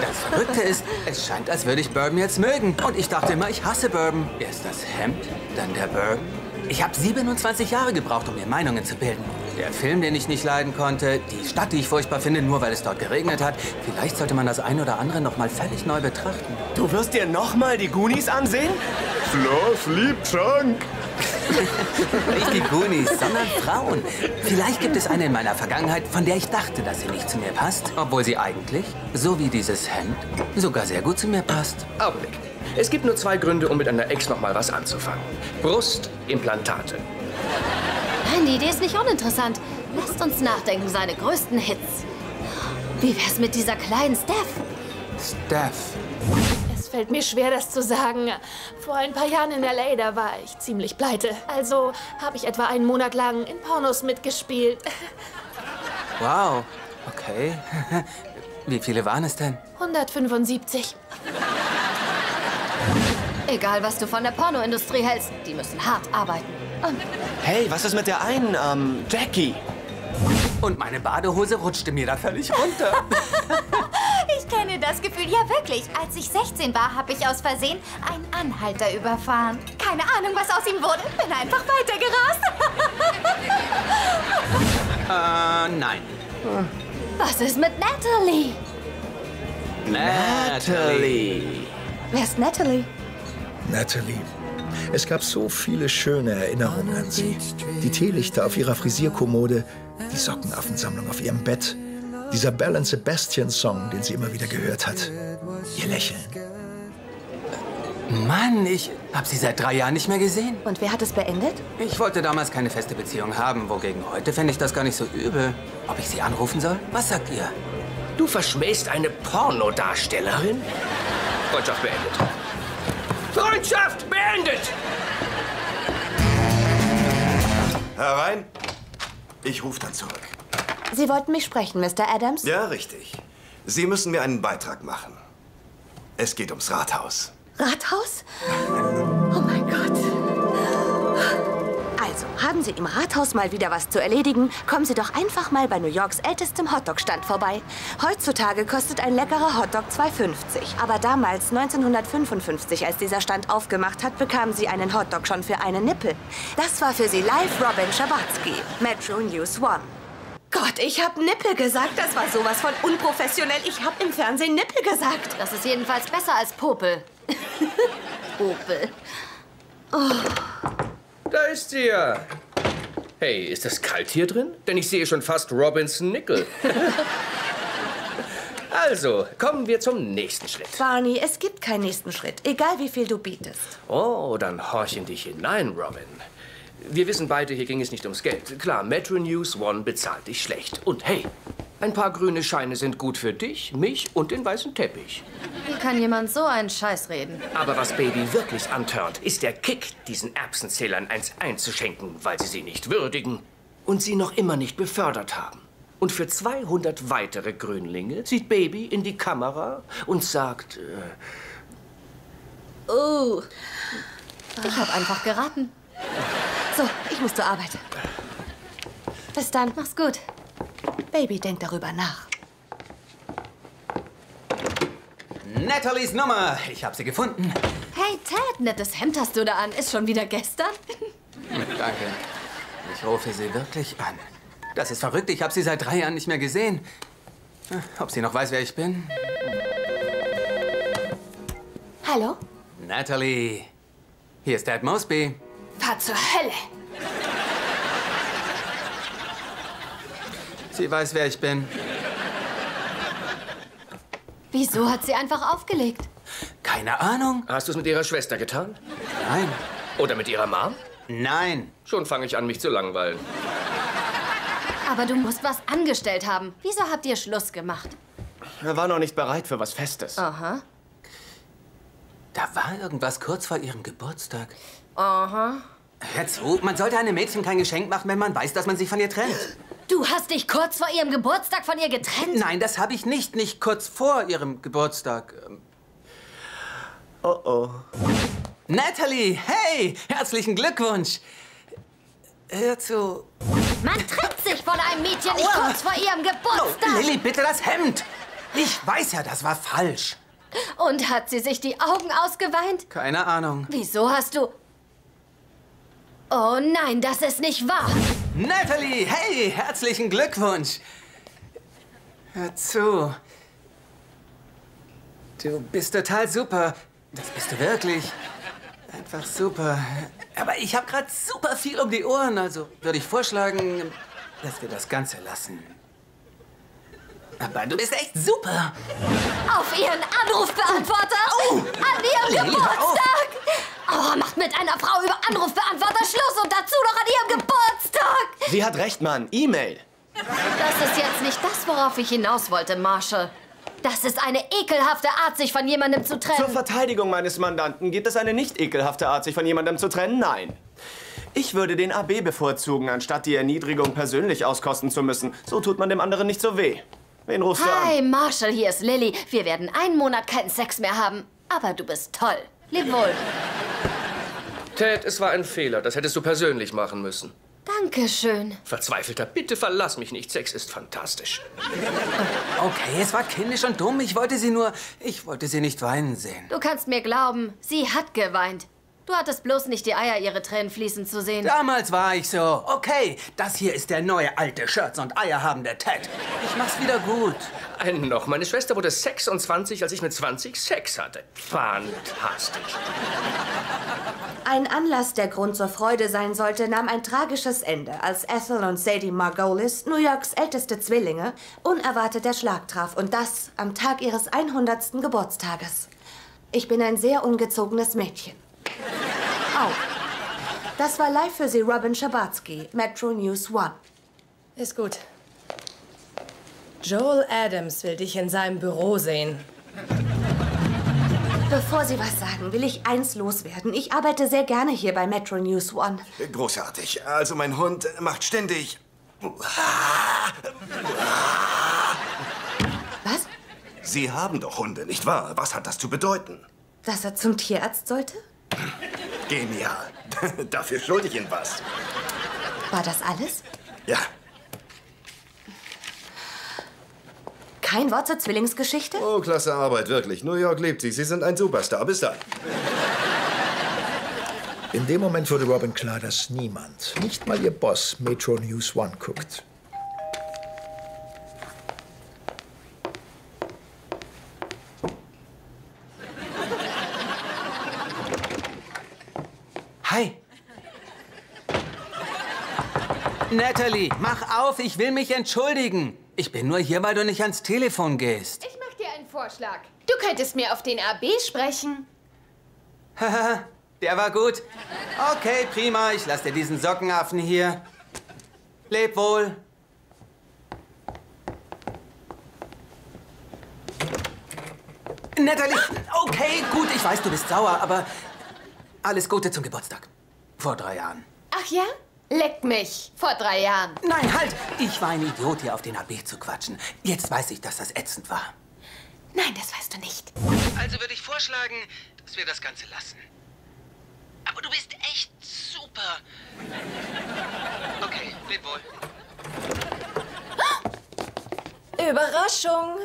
das Verrückte ist, es scheint, als würde ich Bourbon jetzt mögen. Und ich dachte immer, ich hasse Bourbon. Erst das Hemd, dann der Bourbon. Ich habe 27 Jahre gebraucht, um mir Meinungen zu bilden. Der Film, den ich nicht leiden konnte, die Stadt, die ich furchtbar finde, nur weil es dort geregnet hat. Vielleicht sollte man das ein oder andere noch mal völlig neu betrachten. Du wirst dir noch mal die Goonies ansehen? Fluff liebt Chunk. Nicht die Goonies, sondern Frauen. Vielleicht gibt es eine in meiner Vergangenheit, von der ich dachte, dass sie nicht zu mir passt, obwohl sie eigentlich, so wie dieses Hemd, sogar sehr gut zu mir passt. Augenblick. Es gibt nur 2 Gründe, um mit einer Ex noch mal was anzufangen. Brustimplantate. Nein, die Idee ist nicht uninteressant. Lasst uns nachdenken, seine größten Hits. Wie wär's mit dieser kleinen Steph? Steph. Fällt mir schwer, das zu sagen. Vor ein paar Jahren in L.A., da war ich ziemlich pleite. Also habe ich etwa 1 Monat lang in Pornos mitgespielt. Wow, okay. Wie viele waren es denn? 175. Egal, was du von der Pornoindustrie hältst, die müssen hart arbeiten. Hey, was ist mit der einen, Jackie? Und meine Badehose rutschte mir da völlig runter. Ich kenne das. das Gefühl, ja wirklich, als ich 16 war, habe ich aus Versehen einen Anhalter überfahren. Keine Ahnung, was aus ihm wurde, bin einfach weitergerast. Nein. Was ist mit Natalie? Natalie. Wer ist Natalie? Natalie. Es gab so viele schöne Erinnerungen an sie. Die Teelichter auf ihrer Frisierkommode, die Sockenaffensammlung auf ihrem Bett, dieser Belle and Sebastian Song, den sie immer wieder gehört hat, ihr Lächeln. Mann, ich habe sie seit 3 Jahren nicht mehr gesehen. Und wer hat es beendet? Ich wollte damals keine feste Beziehung haben, wogegen heute fände ich das gar nicht so übel. Ob ich sie anrufen soll? Was sagt ihr? Du verschmähst eine Pornodarstellerin? Freundschaft beendet. Freundschaft beendet! Herein. Ich rufe dann zurück. Sie wollten mich sprechen, Mr. Adams? Ja, richtig. Sie müssen mir einen Beitrag machen. Es geht ums Rathaus. Rathaus? Oh mein Gott. Also, haben Sie im Rathaus mal wieder was zu erledigen, kommen Sie doch einfach mal bei New Yorks ältestem Hotdog-Stand vorbei. Heutzutage kostet ein leckerer Hotdog 2,50. Aber damals, 1955, als dieser Stand aufgemacht hat, bekamen Sie einen Hotdog schon für einen Nippel. Das war für Sie live Robin Scherbatsky, Metro News One. Gott, ich habe Nippel gesagt. Das war sowas von unprofessionell. Ich habe im Fernsehen Nippel gesagt. Das ist jedenfalls besser als Popel. Popel. Oh. Da ist sie ja. Hey, ist das kalt hier drin? Denn ich sehe schon fast Robins Nickel. Also, kommen wir zum nächsten Schritt. Barney, es gibt keinen nächsten Schritt, egal wie viel du bietest. Oh, dann horch in dich hinein, Robin. Wir wissen beide, hier ging es nicht ums Geld. Klar, Metro News One bezahlt dich schlecht. Und hey, ein paar grüne Scheine sind gut für dich, mich und den weißen Teppich. Wie kann jemand so einen Scheiß reden? Aber was Baby wirklich antört, ist der Kick, diesen Erbsenzählern eins einzuschenken, weil sie sie nicht würdigen und sie noch immer nicht befördert haben. Und für 200 weitere Grünlinge sieht Baby in die Kamera und sagt... Oh, ich habe einfach geraten. So, ich muss zur Arbeit. Bis dann. Mach's gut. Baby, denk darüber nach. Natalies Nummer. Ich hab sie gefunden. Hey, Ted, nettes Hemd hast du da an. Ist schon wieder gestern? Danke. Ich rufe sie wirklich an. Das ist verrückt. Ich hab sie seit 3 Jahren nicht mehr gesehen. Ob sie noch weiß, wer ich bin? Hallo? Natalie. Hier ist Dad Mosby. Fahr zur Hölle! Sie weiß, wer ich bin. Wieso hat sie einfach aufgelegt? Keine Ahnung. Hast du es mit ihrer Schwester getan? Nein. Oder mit ihrer Mom? Nein. Schon fange ich an, mich zu langweilen. Aber du musst was angestellt haben. Wieso habt ihr Schluss gemacht? Er war noch nicht bereit für was Festes. Aha. Da war irgendwas kurz vor ihrem Geburtstag. Aha. Hör zu, man sollte einem Mädchen kein Geschenk machen, wenn man weiß, dass man sich von ihr trennt. Du hast dich kurz vor ihrem Geburtstag von ihr getrennt? Nein, das habe ich nicht. Nicht kurz vor ihrem Geburtstag. Oh oh. Natalie, hey, herzlichen Glückwunsch. Hör zu. Man trennt sich von einem Mädchen nicht kurz vor ihrem Geburtstag. No, Lilly, bitte das Hemd. Ich weiß ja, das war falsch. Und hat sie sich die Augen ausgeweint? Keine Ahnung. Wieso hast du... Oh nein, das ist nicht wahr. Natalie, hey, herzlichen Glückwunsch. Hör zu. Du bist total super. Das bist du wirklich. Einfach super. Aber ich habe gerade super viel um die Ohren, also würde ich vorschlagen, dass wir das Ganze lassen. Aber du bist echt super. Auf ihren Anrufbeantworter. Oh. An ihrem Geburtstag. Oh, macht mit einer Frau über Anrufbeantworter Schluss und dazu noch an ihrem Geburtstag. Sie hat recht, Mann. E-Mail. Das ist jetzt nicht das, worauf ich hinaus wollte, Marshall. Das ist eine ekelhafte Art, sich von jemandem zu trennen. Zur Verteidigung meines Mandanten. Gibt es eine nicht ekelhafte Art, sich von jemandem zu trennen? Nein. Ich würde den AB bevorzugen, anstatt die Erniedrigung persönlich auskosten zu müssen. So tut man dem anderen nicht so weh. Wen rufst du an? Hi, Marshall, hier ist Lilly. Wir werden einen Monat keinen Sex mehr haben. Aber du bist toll. Leb wohl. Ted, es war ein Fehler. Das hättest du persönlich machen müssen. Dankeschön. Verzweifelter, bitte verlass mich nicht. Sex ist fantastisch. Okay, es war kindisch und dumm. Ich wollte sie nicht weinen sehen. Du kannst mir glauben, sie hat geweint. Du hattest bloß nicht die Eier, ihre Tränen fließen zu sehen. Damals war ich so. Okay, das hier ist der neue alte Shirts und Eier habende Ted. Ich mach's wieder gut. Einen noch. Meine Schwester wurde 26, als ich mit 20 Sex hatte. Fantastisch. Ein Anlass, der Grund zur Freude sein sollte, nahm ein tragisches Ende, als Ethel und Sadie Margolis, New Yorks älteste Zwillinge, unerwartet der Schlag traf. Und das am Tag ihres 100. Geburtstages. Ich bin ein sehr ungezogenes Mädchen. Das war live für Sie, Robin Scherbatsky, Metro News One. Ist gut. Joel Adams will dich in seinem Büro sehen. Bevor Sie was sagen, will ich eins loswerden. Ich arbeite sehr gerne hier bei Metro News One. Großartig. Also mein Hund macht ständig... Was? Sie haben doch Hunde, nicht wahr? Was hat das zu bedeuten? Dass er zum Tierarzt sollte? Genial. Dafür schulde ich Ihnen was. War das alles? Ja. Kein Wort zur Zwillingsgeschichte? Oh, klasse Arbeit, wirklich. New York liebt Sie. Sie sind ein Superstar. Bis dann. In dem Moment wurde Robin klar, dass niemand, nicht mal ihr Boss, Metro News One guckt. Hi. Natalie, mach auf, ich will mich entschuldigen. Ich bin nur hier, weil du nicht ans Telefon gehst. Ich mach dir einen Vorschlag. Du könntest mir auf den AB sprechen. Haha, der war gut. Okay, prima, ich lass dir diesen Sockenaffen hier. Leb wohl. Natalie, okay, gut, ich weiß, du bist sauer, aber... Alles Gute zum Geburtstag. Vor 3 Jahren. Ach ja? Leck mich. Vor 3 Jahren. Nein, halt! Ich war ein Idiot, hier auf den AB zu quatschen. Jetzt weiß ich, dass das ätzend war. Nein, das weißt du nicht. Also würde ich vorschlagen, dass wir das Ganze lassen. Aber du bist echt super. Okay, leb wohl. Überraschung!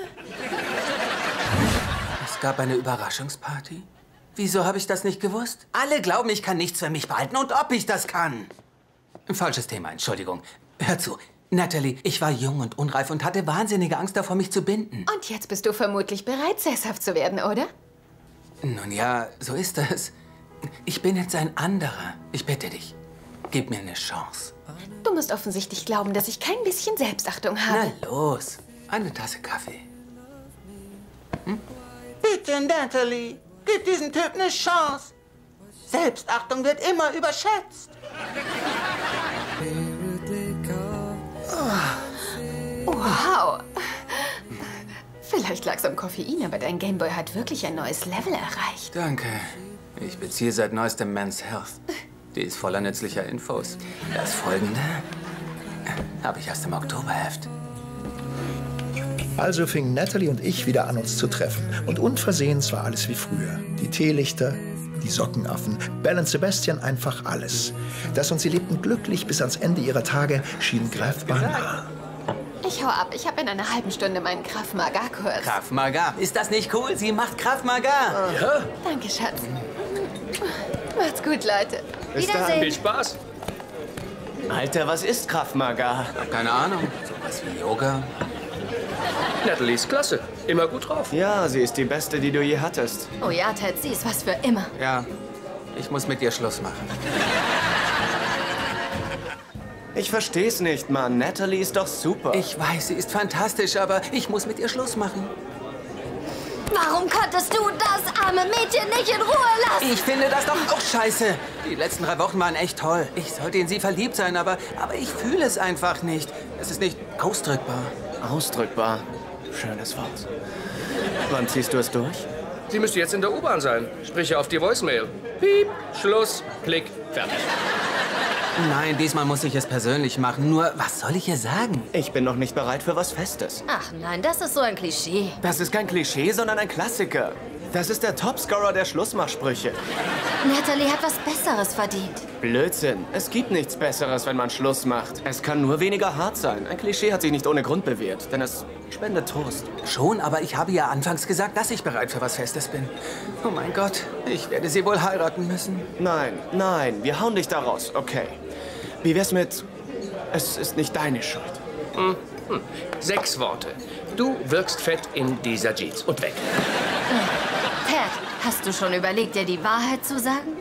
Es gab eine Überraschungsparty? Wieso habe ich das nicht gewusst? Alle glauben, ich kann nichts für mich behalten und ob ich das kann. Falsches Thema, Entschuldigung. Hör zu, Natalie, ich war jung und unreif und hatte wahnsinnige Angst davor, mich zu binden. Und jetzt bist du vermutlich bereit, sesshaft zu werden, oder? Nun ja, so ist das. Ich bin jetzt ein anderer. Ich bitte dich, gib mir eine Chance. Du musst offensichtlich glauben, dass ich kein bisschen Selbstachtung habe. Na los, eine Tasse Kaffee. Hm? Bitte, Natalie. Gib diesem Typ eine Chance. Selbstachtung wird immer überschätzt. Oh. Wow. Vielleicht lag's am Koffein, aber dein Gameboy hat wirklich ein neues Level erreicht. Danke. Ich beziehe seit neuestem Men's Health. Die ist voller nützlicher Infos. Das Folgende habe ich aus dem Oktoberheft. Also fingen Natalie und ich wieder an, uns zu treffen. Und unversehens war alles wie früher. Die Teelichter, die Sockenaffen, Belle und Sebastian, einfach alles. Das und sie lebten glücklich bis ans Ende ihrer Tage, schien greifbar nah. Ich hau ab. Ich habe in einer halben Stunde meinen Krav Maga-Kurs. Krav Maga? Ist das nicht cool? Sie macht Krav Maga. Ja. Danke, Schatz. Macht's gut, Leute. Bis dann. Viel Spaß. Alter, was ist Krav Maga? Keine Ahnung. Sowas wie Yoga. Natalie ist klasse. Immer gut drauf. Ja, sie ist die Beste, die du je hattest. Oh ja, Ted, sie ist was für immer. Ja, ich muss mit ihr Schluss machen. Ich versteh's nicht, Mann. Natalie ist doch super. Ich weiß, sie ist fantastisch, aber ich muss mit ihr Schluss machen. Warum konntest du das arme Mädchen nicht in Ruhe lassen? Ich finde das doch auch scheiße. Die letzten 3 Wochen waren echt toll. Ich sollte in sie verliebt sein, aber ich fühle es einfach nicht. Es ist nicht ausdrückbar. Ausdrückbar. Schönes Wort. Wann ziehst du es durch? Sie müsste jetzt in der U-Bahn sein. Sprich auf die Voicemail. Piep, Schluss, Klick, fertig. Nein, diesmal muss ich es persönlich machen. Nur, was soll ich ihr sagen? Ich bin noch nicht bereit für was Festes. Ach nein, das ist so ein Klischee. Das ist kein Klischee, sondern ein Klassiker. Das ist der Topscorer der Schlussmachsprüche. Natalie hat was Besseres verdient. Blödsinn. Es gibt nichts Besseres, wenn man Schluss macht. Es kann nur weniger hart sein. Ein Klischee hat sich nicht ohne Grund bewährt, denn es spendet Trost. Schon, aber ich habe ja anfangs gesagt, dass ich bereit für was Festes bin. Oh mein Gott, ich werde sie wohl heiraten müssen. Nein, nein, wir hauen dich da raus. Okay. Wie wär's mit, es ist nicht deine Schuld? Hm. 6 Worte. Du wirkst fett in dieser Jeans und weg. Ted, hast du schon überlegt, dir die Wahrheit zu sagen?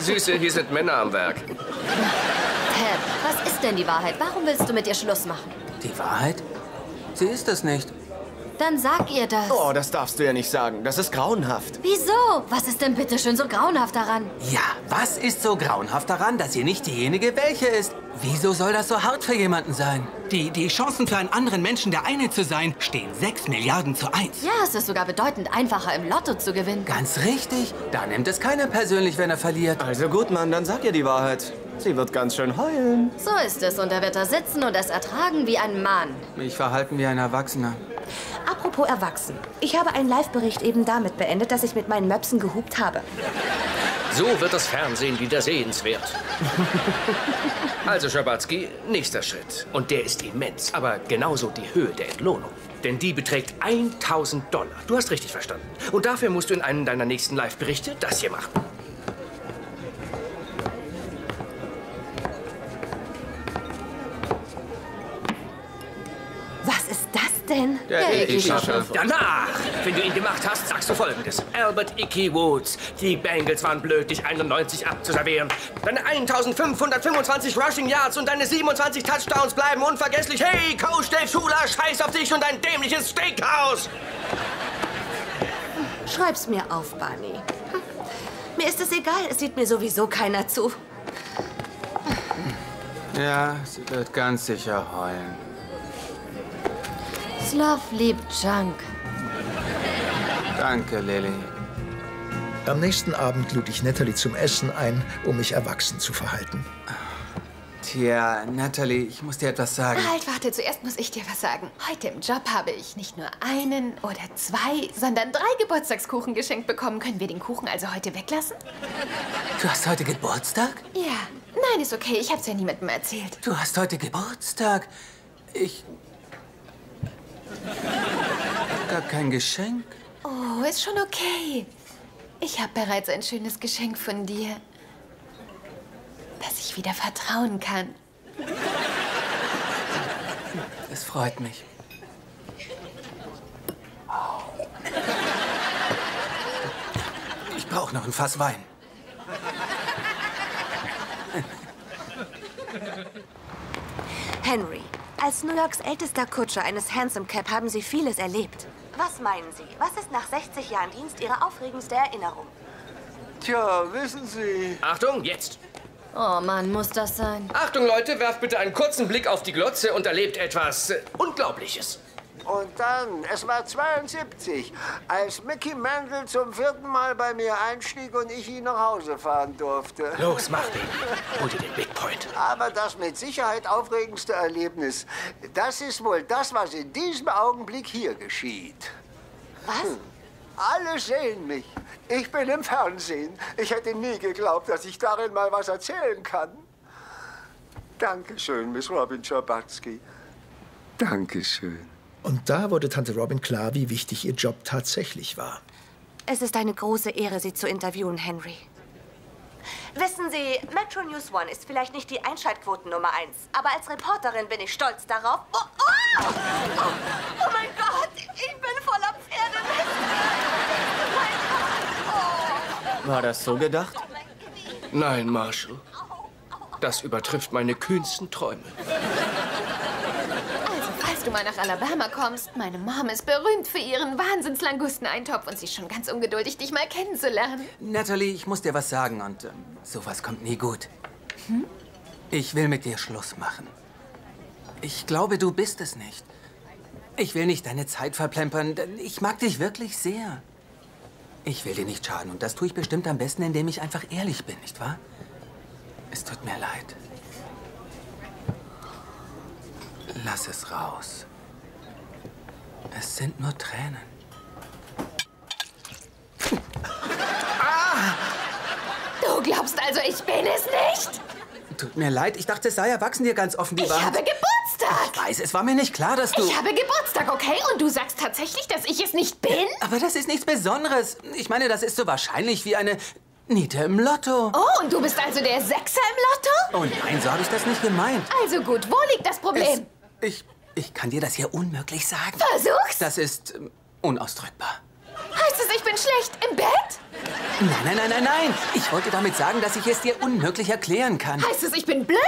Süße, hier sind Männer am Werk. Ted, was ist denn die Wahrheit? Warum willst du mit ihr Schluss machen? Die Wahrheit? Sie ist es nicht. Dann sag ihr das. Oh, das darfst du ja nicht sagen. Das ist grauenhaft. Wieso? Was ist denn bitte schön so grauenhaft daran? Ja, was ist so grauenhaft daran, dass ihr nicht diejenige welche ist? Wieso soll das so hart für jemanden sein? Die Chancen für einen anderen Menschen der eine zu sein, stehen 6 Milliarden zu 1. Ja, es ist sogar bedeutend einfacher, im Lotto zu gewinnen. Ganz richtig. Da nimmt es keiner persönlich, wenn er verliert. Also gut, Mann, dann sag ihr die Wahrheit. Sie wird ganz schön heulen. So ist es. Und er wird da sitzen und es ertragen wie ein Mann. Mich verhalten wie ein Erwachsener. Apropos Erwachsen. Ich habe einen Live-Bericht eben damit beendet, dass ich mit meinen Möpsen gehupt habe. So wird das Fernsehen wieder sehenswert. Also, Scherbatsky, nächster Schritt. Und der ist immens, aber genauso die Höhe der Entlohnung. Denn die beträgt 1000 Dollar. Du hast richtig verstanden. Und dafür musst du in einem deiner nächsten Live-Berichte das hier machen. Denn? Der Icky-Schaffner. Danach, wenn du ihn gemacht hast, sagst du Folgendes. Albert Icky Woods, die Bengals waren blöd, dich 91 abzuservieren. Deine 1525 Rushing Yards und deine 27 Touchdowns bleiben unvergesslich. Hey, Coach Dave Schuler, scheiß auf dich und dein dämliches Steakhouse. Schreib's mir auf, Barney. Mir ist es egal, es sieht mir sowieso keiner zu. Ja, sie wird ganz sicher heulen. Love liebt Junk. Danke, Lilly. Am nächsten Abend lud ich Natalie zum Essen ein, um mich erwachsen zu verhalten. Tja, Natalie, ich muss dir etwas sagen. Halt, warte, zuerst muss ich dir was sagen. Heute im Job habe ich nicht nur einen oder 2, sondern 3 Geburtstagskuchen geschenkt bekommen. Können wir den Kuchen also heute weglassen? Du hast heute Geburtstag? Ja. Nein, ist okay, ich hab's ja niemandem erzählt. Du hast heute Geburtstag? Ich... Gar kein Geschenk? Oh, ist schon okay. Ich habe bereits ein schönes Geschenk von dir, dass ich wieder vertrauen kann. Es freut mich. Ich brauche noch ein Fass Wein. Henry. Als New Yorks ältester Kutscher eines Hansom Cab haben Sie vieles erlebt. Was meinen Sie? Was ist nach 60 Jahren Dienst Ihre aufregendste Erinnerung? Tja, wissen Sie... Achtung, jetzt! Oh Mann, muss das sein? Achtung, Leute, werft bitte einen kurzen Blick auf die Glotze und erlebt etwas Unglaubliches. Und dann, es war 72, als Mickey Mantle zum 4. Mal bei mir einstieg und ich ihn nach Hause fahren durfte. Los, mach den. Hol dir den Big Point. Aber das mit Sicherheit aufregendste Erlebnis, das ist wohl das, was in diesem Augenblick hier geschieht. Was? Alle sehen mich. Ich bin im Fernsehen. Ich hätte nie geglaubt, dass ich darin mal was erzählen kann. Dankeschön, Miss Robin Scherbatsky. Dankeschön. Und da wurde Tante Robin klar, wie wichtig ihr Job tatsächlich war. Es ist eine große Ehre, Sie zu interviewen, Henry. Wissen Sie, Metro News One ist vielleicht nicht die Einschaltquoten Nummer 1, aber als Reporterin bin ich stolz darauf... Oh, oh! Oh mein Gott, ich bin voller Pferdemist! Oh. War das so gedacht? Nein, Marshall. Das übertrifft meine kühnsten Träume. Du mal nach Alabama kommst. Meine Mom ist berühmt für ihren Wahnsinns-Langusteneintopf und sie ist schon ganz ungeduldig, dich mal kennenzulernen. Natalie, ich muss dir was sagen und sowas kommt nie gut. Hm? Ich will mit dir Schluss machen. Ich glaube, du bist es nicht. Ich will nicht deine Zeit verplempern, denn ich mag dich wirklich sehr. Ich will dir nicht schaden und das tue ich bestimmt am besten, indem ich einfach ehrlich bin, nicht wahr? Es tut mir leid. Lass es raus. Es sind nur Tränen. Also ich bin es nicht. Tut mir leid, ich dachte, es sei erwachsen dir ganz offen die Wahrheit. Ich habe Geburtstag. Ich weiß, es war mir nicht klar, dass du... Ich habe Geburtstag, okay? Und du sagst tatsächlich, dass ich es nicht bin? Ja, aber das ist nichts Besonderes. Ich meine, das ist so wahrscheinlich wie eine Niete im Lotto. Oh, und du bist also der Sechser im Lotto? Oh nein, so habe ich das nicht gemeint. Also gut, wo liegt das Problem? Ich kann dir das hier unmöglich sagen. Versuch's. Das ist unausdrückbar. Heißt es, ich bin schlecht im Bett? Nein, nein, nein, nein, nein. Ich wollte damit sagen, dass ich es dir unmöglich erklären kann. Heißt es, ich bin blöd?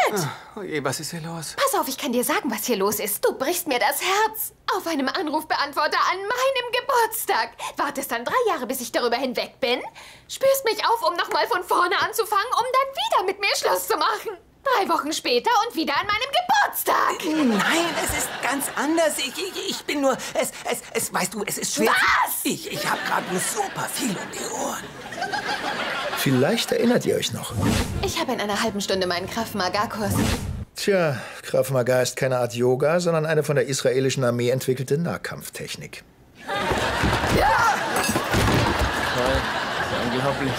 Oh je, was ist hier los? Pass auf, ich kann dir sagen, was hier los ist. Du brichst mir das Herz. Auf einem Anrufbeantworter an meinem Geburtstag. Wartest dann 3 Jahre, bis ich darüber hinweg bin. Spürst mich auf, um nochmal von vorne anzufangen, um dann wieder mit mir Schluss zu machen. 3 Wochen später und wieder an meinem Geburtstag. Nein, es ist ganz anders. Ich bin nur... Es weißt du, es ist schwer... Was? Ich habe gerade super viel um die Ohren. Vielleicht erinnert ihr euch noch. Ich habe in einer halben Stunde meinen Krav Maga-Kurs. Tja, Krav Maga ist keine Art Yoga, sondern eine von der israelischen Armee entwickelte Nahkampftechnik. Ja! Toll, unglaublich.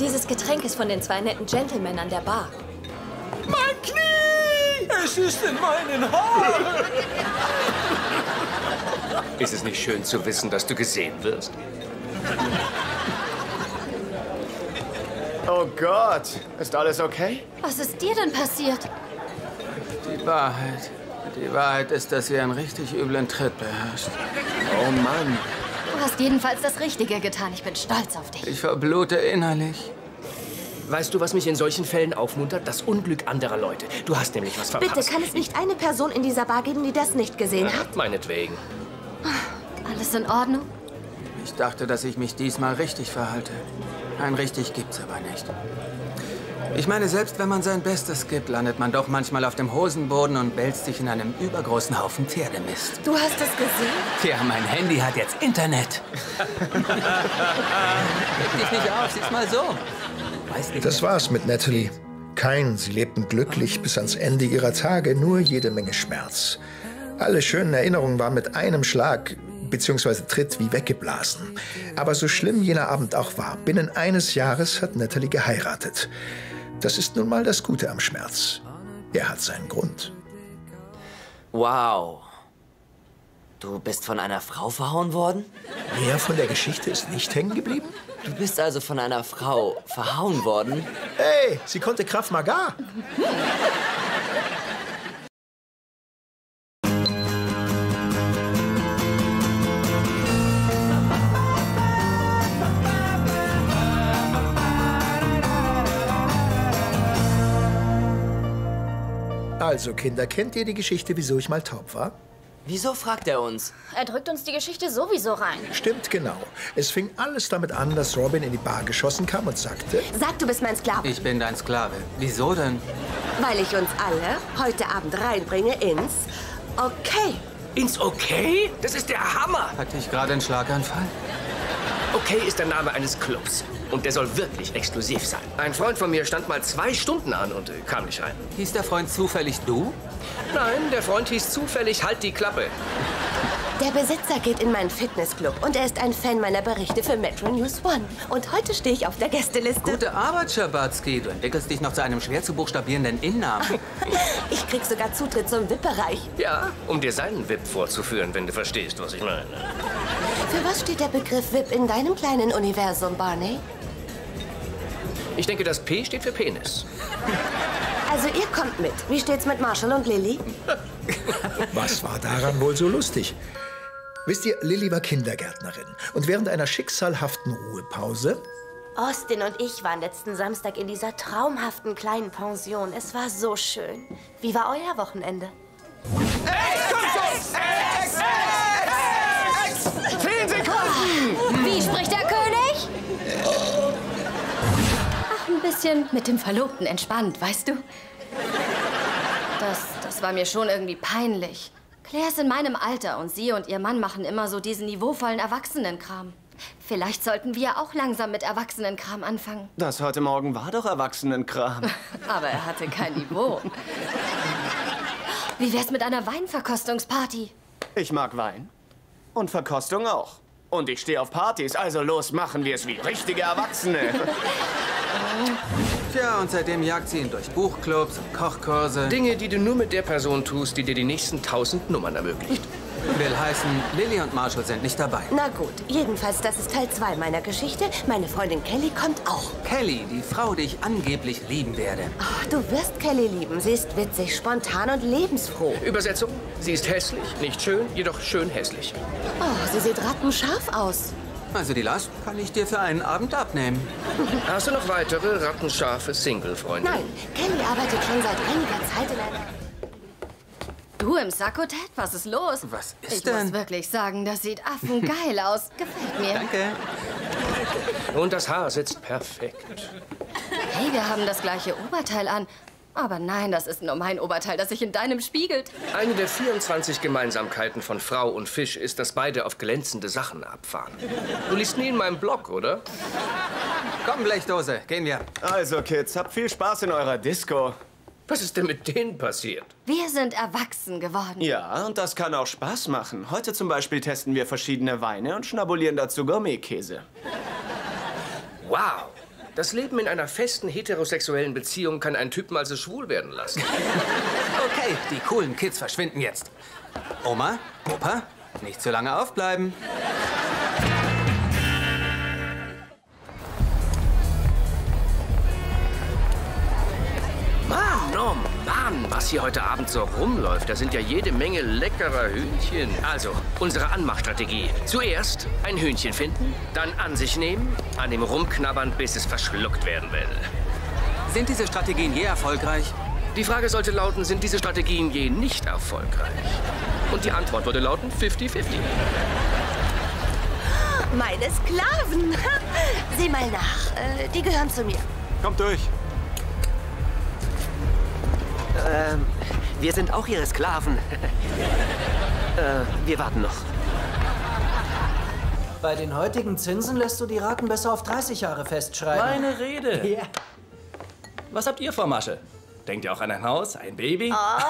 Dieses Getränk ist von den 2 netten Gentlemen an der Bar. Mein Knie! Es ist in meinen Haaren! Ist es nicht schön zu wissen, dass du gesehen wirst? Oh Gott, ist alles okay? Was ist dir denn passiert? Die Wahrheit. Die Wahrheit ist, dass sie einen richtig üblen Tritt beherrscht. Oh Mann. Du hast jedenfalls das Richtige getan. Ich bin stolz auf dich. Ich verblute innerlich. Weißt du, was mich in solchen Fällen aufmuntert? Das Unglück anderer Leute. Du hast nämlich was verpasst. Bitte, kann es nicht eine Person in dieser Bar geben, die das nicht gesehen hat? Meinetwegen. Alles in Ordnung? Ich dachte, dass ich mich diesmal richtig verhalte. Ein richtig gibt's aber nicht. Ich meine, selbst wenn man sein Bestes gibt, landet man doch manchmal auf dem Hosenboden und wälzt sich in einem übergroßen Haufen Pferdemist. Du hast das gesehen? Tja, mein Handy hat jetzt Internet. Reg dich nicht auf, sieh's mal so. Das war's mit Natalie. Sie lebten glücklich bis ans Ende ihrer Tage, nur jede Menge Schmerz. Alle schönen Erinnerungen waren mit einem Schlag bzw. Tritt wie weggeblasen. Aber so schlimm jener Abend auch war, binnen eines Jahres hat Natalie geheiratet. Das ist nun mal das Gute am Schmerz. Er hat seinen Grund. Wow. Du bist von einer Frau verhauen worden? Mehr von der Geschichte ist nicht hängen geblieben. Du bist also von einer Frau verhauen worden? Hey, sie konnte Krav Maga. Also Kinder, kennt ihr die Geschichte, wieso ich mal taub war? Wieso fragt er uns? Er drückt uns die Geschichte sowieso rein. Stimmt, genau. Es fing alles damit an, dass Robin in die Bar geschossen kam und sagte... Sag, du bist mein Sklave. Ich bin dein Sklave. Wieso denn? Weil ich uns alle heute Abend reinbringe ins Okay. Ins Okay? Das ist der Hammer. Hatte ich gerade einen Schlaganfall? Okay ist der Name eines Clubs. Und der soll wirklich exklusiv sein. Ein Freund von mir stand mal 2 Stunden an und kam nicht rein. Hieß der Freund zufällig du? Nein, der Freund hieß zufällig Halt die Klappe. Der Besitzer geht in meinen Fitnessclub und er ist ein Fan meiner Berichte für Metro News One. Und heute stehe ich auf der Gästeliste. Gute Arbeit, Scherbatsky. Du entwickelst dich noch zu einem schwer zu buchstabierenden Innamen. Ich krieg sogar Zutritt zum VIP-Bereich. Ja, um dir seinen VIP vorzuführen, wenn du verstehst, was ich meine. Für was steht der Begriff VIP in deinem kleinen Universum, Barney? Ich denke, das P steht für Penis. Also ihr kommt mit. Wie steht's mit Marshall und Lilly? Was war daran wohl so lustig? Wisst ihr, Lilly war Kindergärtnerin und während einer schicksalhaften Ruhepause... Austin und ich waren letzten Samstag in dieser traumhaften kleinen Pension. Es war so schön. Wie war euer Wochenende? Ex! 10 Sekunden! Wie spricht der König? Ach, ein bisschen mit dem Verlobten entspannt, weißt du? Das war mir schon irgendwie peinlich. Claire ist in meinem Alter und sie und ihr Mann machen immer so diesen niveauvollen Erwachsenenkram. Vielleicht sollten wir auch langsam mit Erwachsenenkram anfangen. Das heute Morgen war doch Erwachsenenkram. Aber er hatte kein Niveau. Wie wär's mit einer Weinverkostungsparty? Ich mag Wein. Und Verkostung auch. Und ich stehe auf Partys, also los, machen wir es wie richtige Erwachsene. Ja, und seitdem jagt sie ihn durch Buchclubs und Kochkurse. Dinge, die du nur mit der Person tust, die dir die nächsten 1000 Nummern ermöglicht. Will heißen, Lilly und Marshall sind nicht dabei. Na gut, jedenfalls, das ist Teil 2 meiner Geschichte. Meine Freundin Kelly kommt auch. Kelly, die Frau, die ich angeblich lieben werde. Oh, du wirst Kelly lieben. Sie ist witzig, spontan und lebensfroh. Übersetzung, sie ist hässlich. Nicht schön, jedoch schön hässlich. Oh, sie sieht rattenscharf aus. Also die Last kann ich dir für einen Abend abnehmen. Hast du noch weitere rattenscharfe Single-Freunde? Nein, Kelly arbeitet schon seit einiger Zeit in einer... Du im Sakko, Ted? Was ist los? Was ist denn? Ich muss wirklich sagen, das sieht affengeil aus. Gefällt mir. Danke. Und das Haar sitzt perfekt. Hey, wir haben das gleiche Oberteil an. Aber nein, das ist nur mein Oberteil, das sich in deinem spiegelt. Eine der 24 Gemeinsamkeiten von Frau und Fisch ist, dass beide auf glänzende Sachen abfahren. Du liest nie in meinem Blog, oder? Komm, Blechdose, gehen wir. Also, Kids, habt viel Spaß in eurer Disco. Was ist denn mit denen passiert? Wir sind erwachsen geworden. Ja, und das kann auch Spaß machen. Heute zum Beispiel testen wir verschiedene Weine und schnabulieren dazu Gourmetkäse. Wow! Das Leben in einer festen heterosexuellen Beziehung kann einen Typen also schwul werden lassen. Okay, die coolen Kids verschwinden jetzt. Oma, Opa, nicht zu lange aufbleiben. Mann, was hier heute Abend so rumläuft, da sind ja jede Menge leckerer Hühnchen. Also, unsere Anmachstrategie. Zuerst ein Hühnchen finden, dann an sich nehmen, an ihm rumknabbern, bis es verschluckt werden will. Sind diese Strategien je erfolgreich? Die Frage sollte lauten, sind diese Strategien je nicht erfolgreich? Und die Antwort würde lauten 50-50. Meine Sklaven! Sieh mal nach, die gehören zu mir. Kommt durch. Wir sind auch Ihre Sklaven. Wir warten noch. Bei den heutigen Zinsen lässt du die Raten besser auf 30 Jahre festschreiben. Meine Rede! Ja. Was habt ihr vor Masche? Denkt ihr auch an ein Haus, ein Baby? Oh.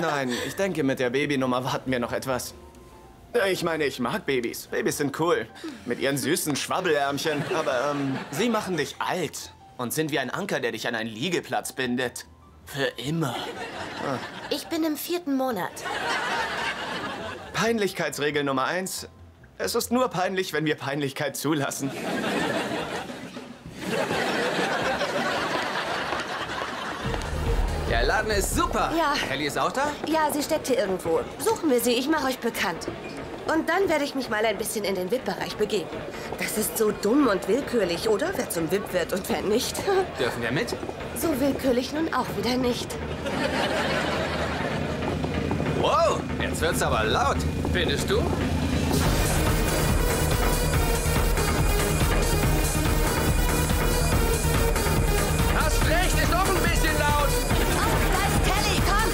Nein, ich denke, mit der Babynummer warten wir noch etwas. Ich meine, ich mag Babys. Babys sind cool. Mit ihren süßen Schwabbelärmchen. Aber sie machen dich alt und sind wie ein Anker, der dich an einen Liegeplatz bindet. Für immer. Ah. Ich bin im 4. Monat. Peinlichkeitsregel Nummer 1. Es ist nur peinlich, wenn wir Peinlichkeit zulassen. Der Laden ist super. Ja. Kelly ist auch da? Ja, sie steckt hier irgendwo. Suchen wir sie, ich mache euch bekannt. Und dann werde ich mich mal ein bisschen in den VIP-Bereich begeben. Das ist so dumm und willkürlich, oder? Wer zum VIP wird und wer nicht. Dürfen wir mit? So willkürlich nun auch wieder nicht. Wow, jetzt wird's aber laut. Findest du? Hast recht, ist doch ein bisschen laut. Auf, Kelly, komm!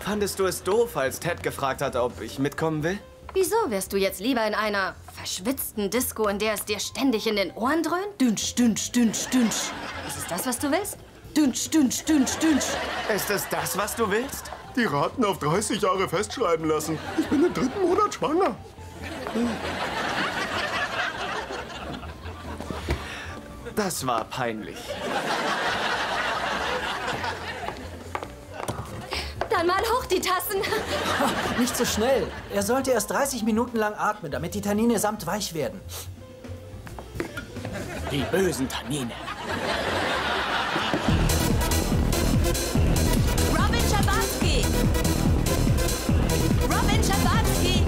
Fandest du es doof, als Ted gefragt hat, ob ich mitkommen will? Wieso wärst du jetzt lieber in einer verschwitzten Disco, in der es dir ständig in den Ohren dröhnt? Dünsch, dünsch, dünsch, dünsch. Ist es das, was du willst? Dünsch, dünsch, dünsch, dünsch. Ist es das, was du willst? Die Raten auf 30 Jahre festschreiben lassen. Ich bin im 3. Monat schwanger. Das war peinlich. Dann mal hoch die Tassen. Nicht so schnell. Er sollte erst 30 Minuten lang atmen, damit die Tannine samt weich werden. Die bösen Tannine. Robin Scherbatsky. Robin Scherbatsky.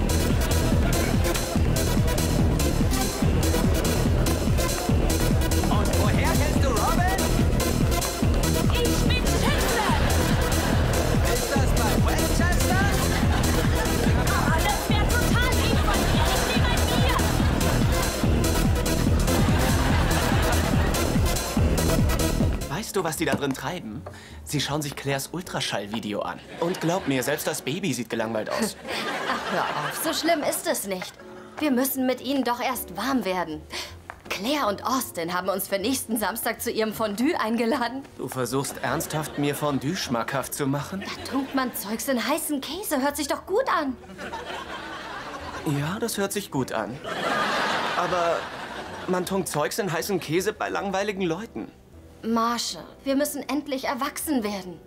Und woher kennst du Robin? Ich bin Westchester? Oh, das wäre total lieb von dir. Ich liebe dir. du, was die da drin treiben? Sie schauen sich Claires Ultraschallvideo an. Und glaub mir, selbst das Baby sieht gelangweilt aus. Ach, hör auf, so schlimm ist es nicht. Wir müssen mit ihnen doch erst warm werden. Claire und Austin haben uns für nächsten Samstag zu ihrem Fondue eingeladen. Du versuchst ernsthaft, mir Fondue schmackhaft zu machen? Da tunkt man Zeugs in heißen Käse. Hört sich doch gut an. Ja, das hört sich gut an. Aber man tunkt Zeugs in heißen Käse bei langweiligen Leuten. Marshall, wir müssen endlich erwachsen werden.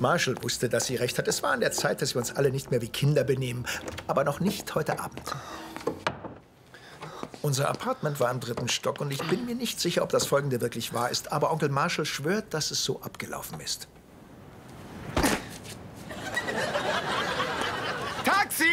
Marshall wusste, dass sie recht hat. Es war an der Zeit, dass wir uns alle nicht mehr wie Kinder benehmen. Aber noch nicht heute Abend. Unser Apartment war im 3. Stock und ich bin mir nicht sicher, ob das Folgende wirklich wahr ist. Aber Onkel Marshall schwört, dass es so abgelaufen ist. Taxi!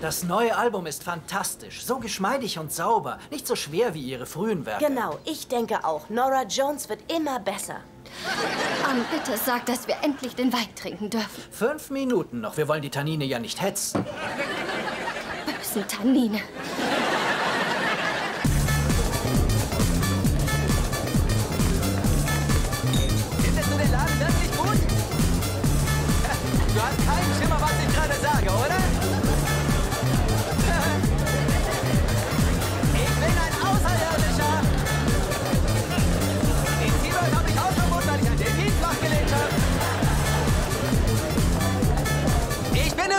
Das neue Album ist fantastisch, so geschmeidig und sauber, nicht so schwer wie ihre frühen Werke. Genau, ich denke auch. Nora Jones wird immer besser. Bitte sag, dass wir endlich den Wein trinken dürfen. 5 Minuten noch, wir wollen die Tannine ja nicht hetzen. Bösen Tannine. Findest du den Laden wirklich gut? Du hast keinen Schimmer, was ich gerade sage, oder?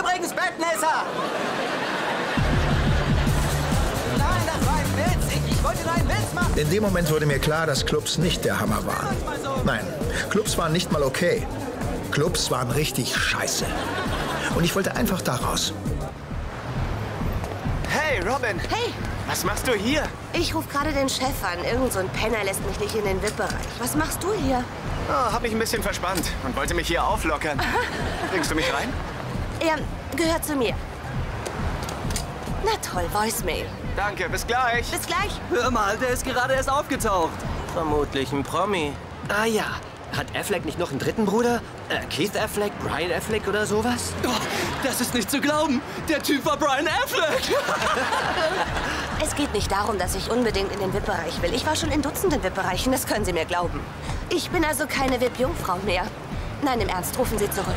Übrigens Bettnässer! Nein, das war ein Witz! Ich wollte nur einen Witz machen! In dem Moment wurde mir klar, dass Clubs nicht der Hammer waren. Nein, Clubs waren nicht mal okay. Clubs waren richtig scheiße. Und ich wollte einfach da raus. Hey, Robin! Hey! Was machst du hier? Ich rufe gerade den Chef an. Irgend so ein Penner lässt mich nicht in den VIP-Bereich. Was machst du hier? Oh, hab mich ein bisschen verspannt und wollte mich hier auflockern. Bringst du mich rein? Er gehört zu mir. Na toll, Voicemail. Danke, bis gleich. Bis gleich. Hör mal, der ist gerade erst aufgetaucht. Vermutlich ein Promi. Ah ja, hat Affleck nicht noch einen dritten Bruder? Keith Affleck, Brian Affleck oder sowas? Oh, das ist nicht zu glauben. Der Typ war Brian Affleck. Es geht nicht darum, dass ich unbedingt in den VIP-Bereich will. Ich war schon in Dutzenden VIP-Bereichen, das können Sie mir glauben. Ich bin also keine VIP-Jungfrau mehr. Nein, im Ernst, rufen Sie zurück.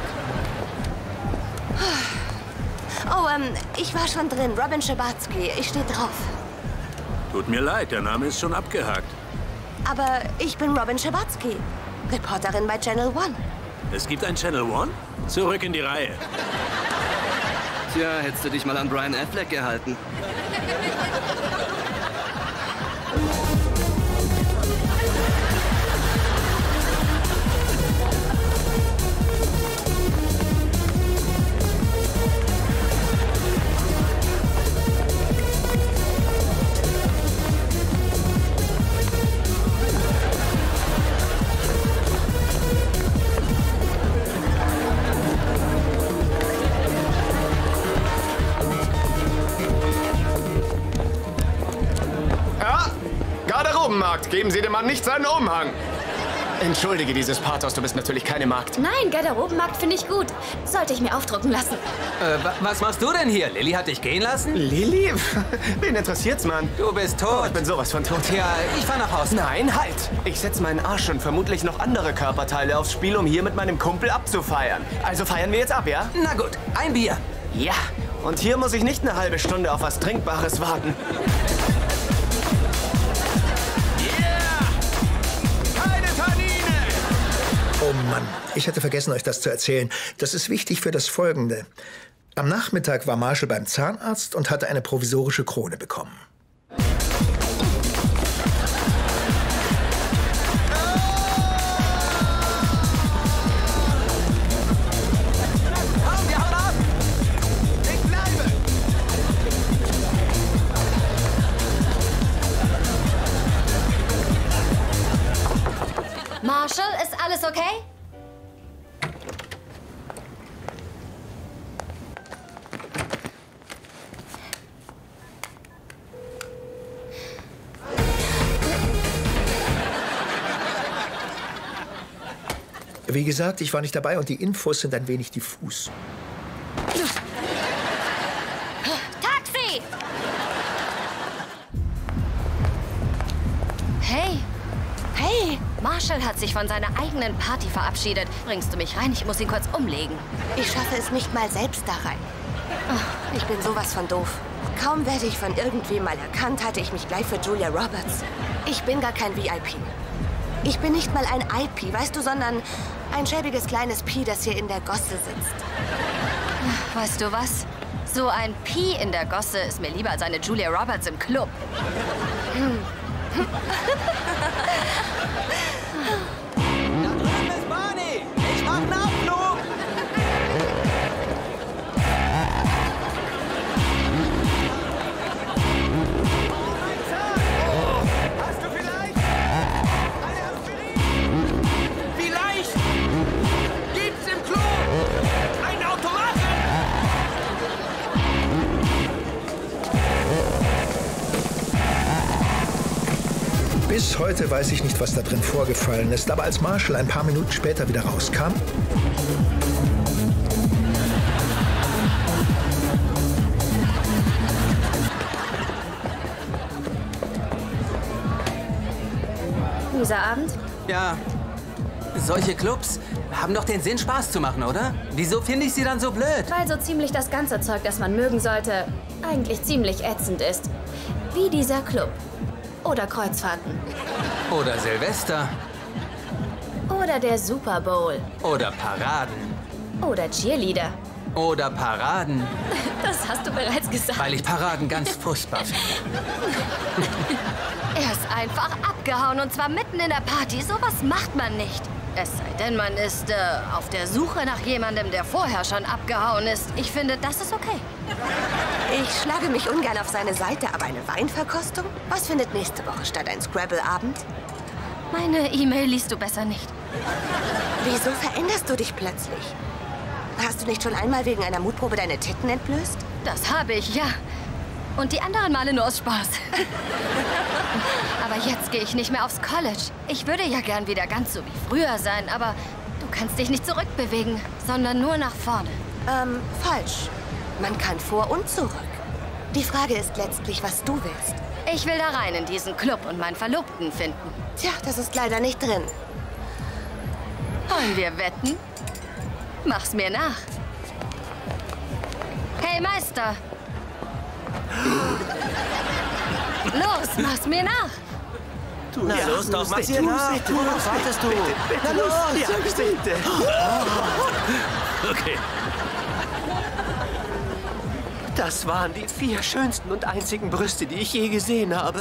Oh, ich war schon drin. Robin Scherbatsky. Ich stehe drauf. Tut mir leid, der Name ist schon abgehakt. Aber ich bin Robin Scherbatsky, Reporterin bei Channel One. Es gibt ein Channel One? Zurück in die Reihe. Tja, hättest du dich mal an Brian Affleck gehalten. Geben Sie dem Mann nicht seinen Umhang. Entschuldige dieses Pathos, du bist natürlich keine Magd. Nein, Garderobenmarkt finde ich gut. Sollte ich mir aufdrucken lassen. Was machst du denn hier? Lilly hat dich gehen lassen? Lilly? Wen interessiert's, Mann? Du bist tot. Oh, ich bin sowas von tot. Ja, ich fahr nach Hause. Nein, halt! Ich setze meinen Arsch und vermutlich noch andere Körperteile aufs Spiel, um hier mit meinem Kumpel abzufeiern. Also feiern wir jetzt ab, ja? Na gut, ein Bier. Ja, und hier muss ich nicht eine halbe Stunde auf was Trinkbares warten. Oh Mann, ich hatte vergessen, euch das zu erzählen. Das ist wichtig für das Folgende. Am Nachmittag war Marshall beim Zahnarzt und hatte eine provisorische Krone bekommen. Marshall, ist alles okay? Wie gesagt, ich war nicht dabei und die Infos sind ein wenig diffus. Taxi! Hey! Hey! Marshall hat sich von seiner eigenen Party verabschiedet. Bringst du mich rein? Ich muss ihn kurz umlegen. Ich schaffe es nicht mal selbst da rein. Oh, ich bin sowas von doof. Kaum werde ich von irgendwem mal erkannt, halte ich mich gleich für Julia Roberts. Ich bin gar kein VIP. Ich bin nicht mal ein IP, weißt du, sondern ein schäbiges kleines Pi, das hier in der Gosse sitzt. Weißt du was? So ein Pi in der Gosse ist mir lieber als eine Julia Roberts im Club. Hm. Da drüben ist Barney! Ich mach einen Abflug! Bis heute weiß ich nicht, was da drin vorgefallen ist, aber als Marshall ein paar Minuten später wieder rauskam, dieser Abend? Ja, solche Clubs haben doch den Sinn, Spaß zu machen, oder? Wieso finde ich sie dann so blöd? Weil so ziemlich das ganze Zeug, das man mögen sollte, eigentlich ziemlich ätzend ist. Wie dieser Club. Oder Kreuzfahrten. Oder Silvester. Oder der Super Bowl. Oder Paraden. Oder Cheerleader. Oder Paraden. Das hast du bereits gesagt. Weil ich Paraden ganz furchtbar finde. Er ist einfach abgehauen und zwar mitten in der Party. Sowas macht man nicht. Es sei denn, man ist auf der Suche nach jemandem, der vorher schon abgehauen ist. Ich finde, das ist okay. Ich schlage mich ungern auf seine Seite, aber eine Weinverkostung? Was findet nächste Woche statt? Ein Scrabble-Abend? Meine E-Mail liest du besser nicht. Wieso veränderst du dich plötzlich? Hast du nicht schon einmal wegen einer Mutprobe deine Titten entblößt? Das habe ich, ja. Und die anderen Male nur aus Spaß. Aber jetzt gehe ich nicht mehr aufs College. Ich würde ja gern wieder ganz so wie früher sein, aber du kannst dich nicht zurückbewegen, sondern nur nach vorne. Falsch. Man kann vor und zurück. Die Frage ist letztlich, was du willst. Ich will da rein in diesen Club und meinen Verlobten finden. Tja, das ist leider nicht drin. Wollen wir wetten? Mach's mir nach. Hey, Meister! Los, mach's mir nach! Na ja, los, doch, mach's dir nach! Worauf wartest du? Bitte, na los, ja, bitte! Okay. Das waren die 4 schönsten und einzigen Brüste, die ich je gesehen habe.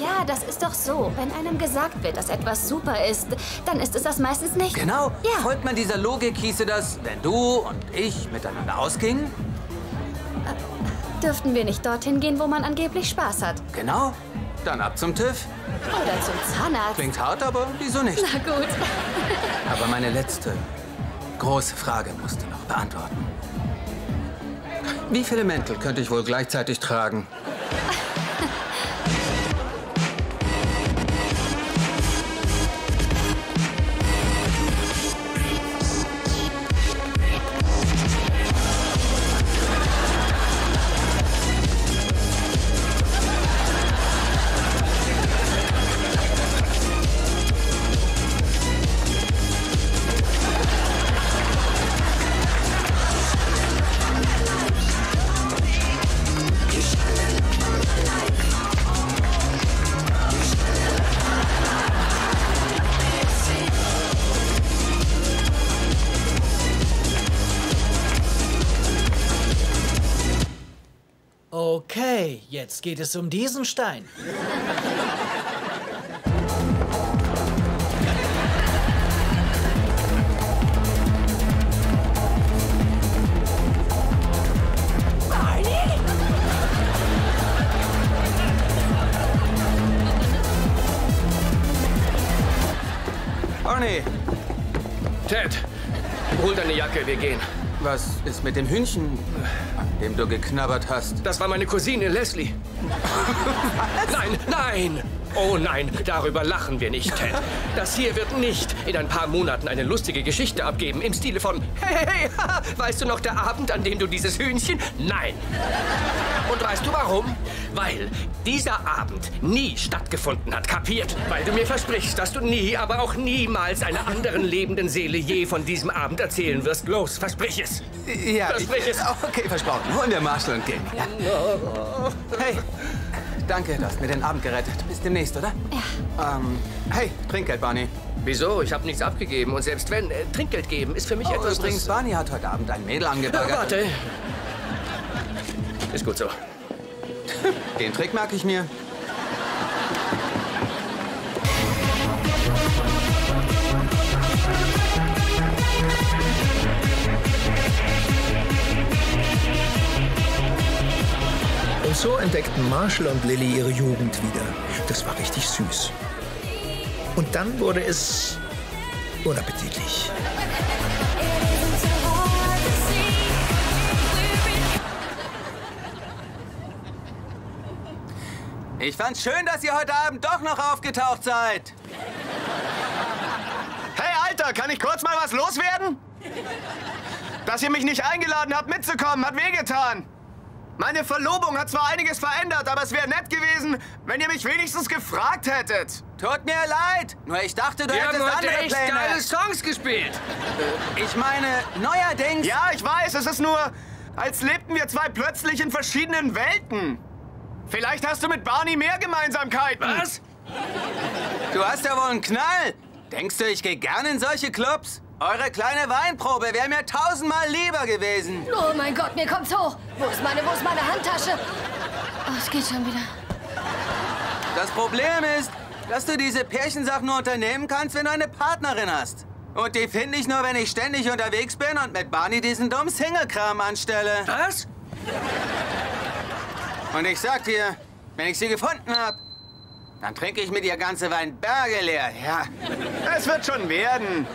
Ja, das ist doch so. Wenn einem gesagt wird, dass etwas super ist, dann ist es das meistens nicht. Genau. Ja. Folgt man dieser Logik, hieße das, wenn du und ich miteinander ausgingen? Dürften wir nicht dorthin gehen, wo man angeblich Spaß hat? Genau. Dann ab zum TÜV. Oder zum Zahnarzt. Klingt hart, aber wieso nicht? Na gut. Aber meine letzte große Frage musst du noch beantworten. Wie viele Mäntel könnte ich wohl gleichzeitig tragen? Okay, jetzt geht es um diesen Stein. Barney? Barney! Ted, hol deine Jacke, wir gehen. Was ist mit dem Hühnchen, an dem du geknabbert hast? Das war meine Cousine, Leslie. Was? Nein, nein! Oh nein, darüber lachen wir nicht, Ted. Das hier wird nicht in ein paar Monaten eine lustige Geschichte abgeben, im Stile von hey, hey, haha, weißt du noch, der Abend, an dem du dieses Hühnchen? Nein. Und weißt du warum? Weil dieser Abend nie stattgefunden hat, kapiert? Weil du mir versprichst, dass du nie, aber auch niemals einer anderen lebenden Seele je von diesem Abend erzählen wirst. Los, versprich es. Ja, versprich es. Okay, versprochen. Holen wir Marshall und gehen. Ja. Hey. Danke, du hast mir den Abend gerettet. Bis demnächst, oder? Ja. Hey, Trinkgeld, Barney. Wieso? Ich habe nichts abgegeben. Und selbst wenn, Trinkgeld geben ist für mich etwas... Übrigens, Barney hat heute Abend ein Mädel angebaggert. Ja, warte. Ist gut so. Den Trick merke ich mir. Und so entdeckten Marshall und Lilly ihre Jugend wieder. Das war richtig süß. Und dann wurde es unappetitlich. Ich fand's schön, dass ihr heute Abend doch noch aufgetaucht seid. Hey, Alter, kann ich kurz mal was loswerden? Dass ihr mich nicht eingeladen habt, mitzukommen, hat wehgetan. Meine Verlobung hat zwar einiges verändert, aber es wäre nett gewesen, wenn ihr mich wenigstens gefragt hättet. Tut mir leid, nur ich dachte, du hättest andere Pläne. Wir haben echt geile Songs gespielt. Ich meine, neuerdings... Ja, ich weiß, es ist nur, als lebten wir zwei plötzlich in verschiedenen Welten. Vielleicht hast du mit Barney mehr Gemeinsamkeiten. Was? Du hast ja wohl einen Knall. Denkst du, ich gehe gerne in solche Clubs? Eure kleine Weinprobe wäre mir 1000-mal lieber gewesen. Oh mein Gott, mir kommt's hoch. Wo ist meine Handtasche? Oh, es geht schon wieder. Das Problem ist, dass du diese Pärchensachen nur unternehmen kannst, wenn du eine Partnerin hast. Und die finde ich nur, wenn ich ständig unterwegs bin und mit Barney diesen dummen Single-Kram anstelle. Was? Und ich sag dir, wenn ich sie gefunden habe, dann trinke ich mit ihr ganze Weinberge leer. Ja. Es wird schon werden.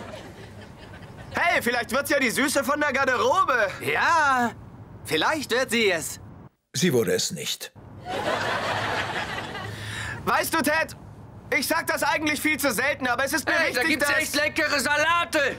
Hey, vielleicht wird's ja die Süße von der Garderobe. Ja, vielleicht wird sie es. Sie wurde es nicht. Weißt du, Ted, ich sag das eigentlich viel zu selten, aber es ist mir wichtig, da gibt's echt leckere Salate.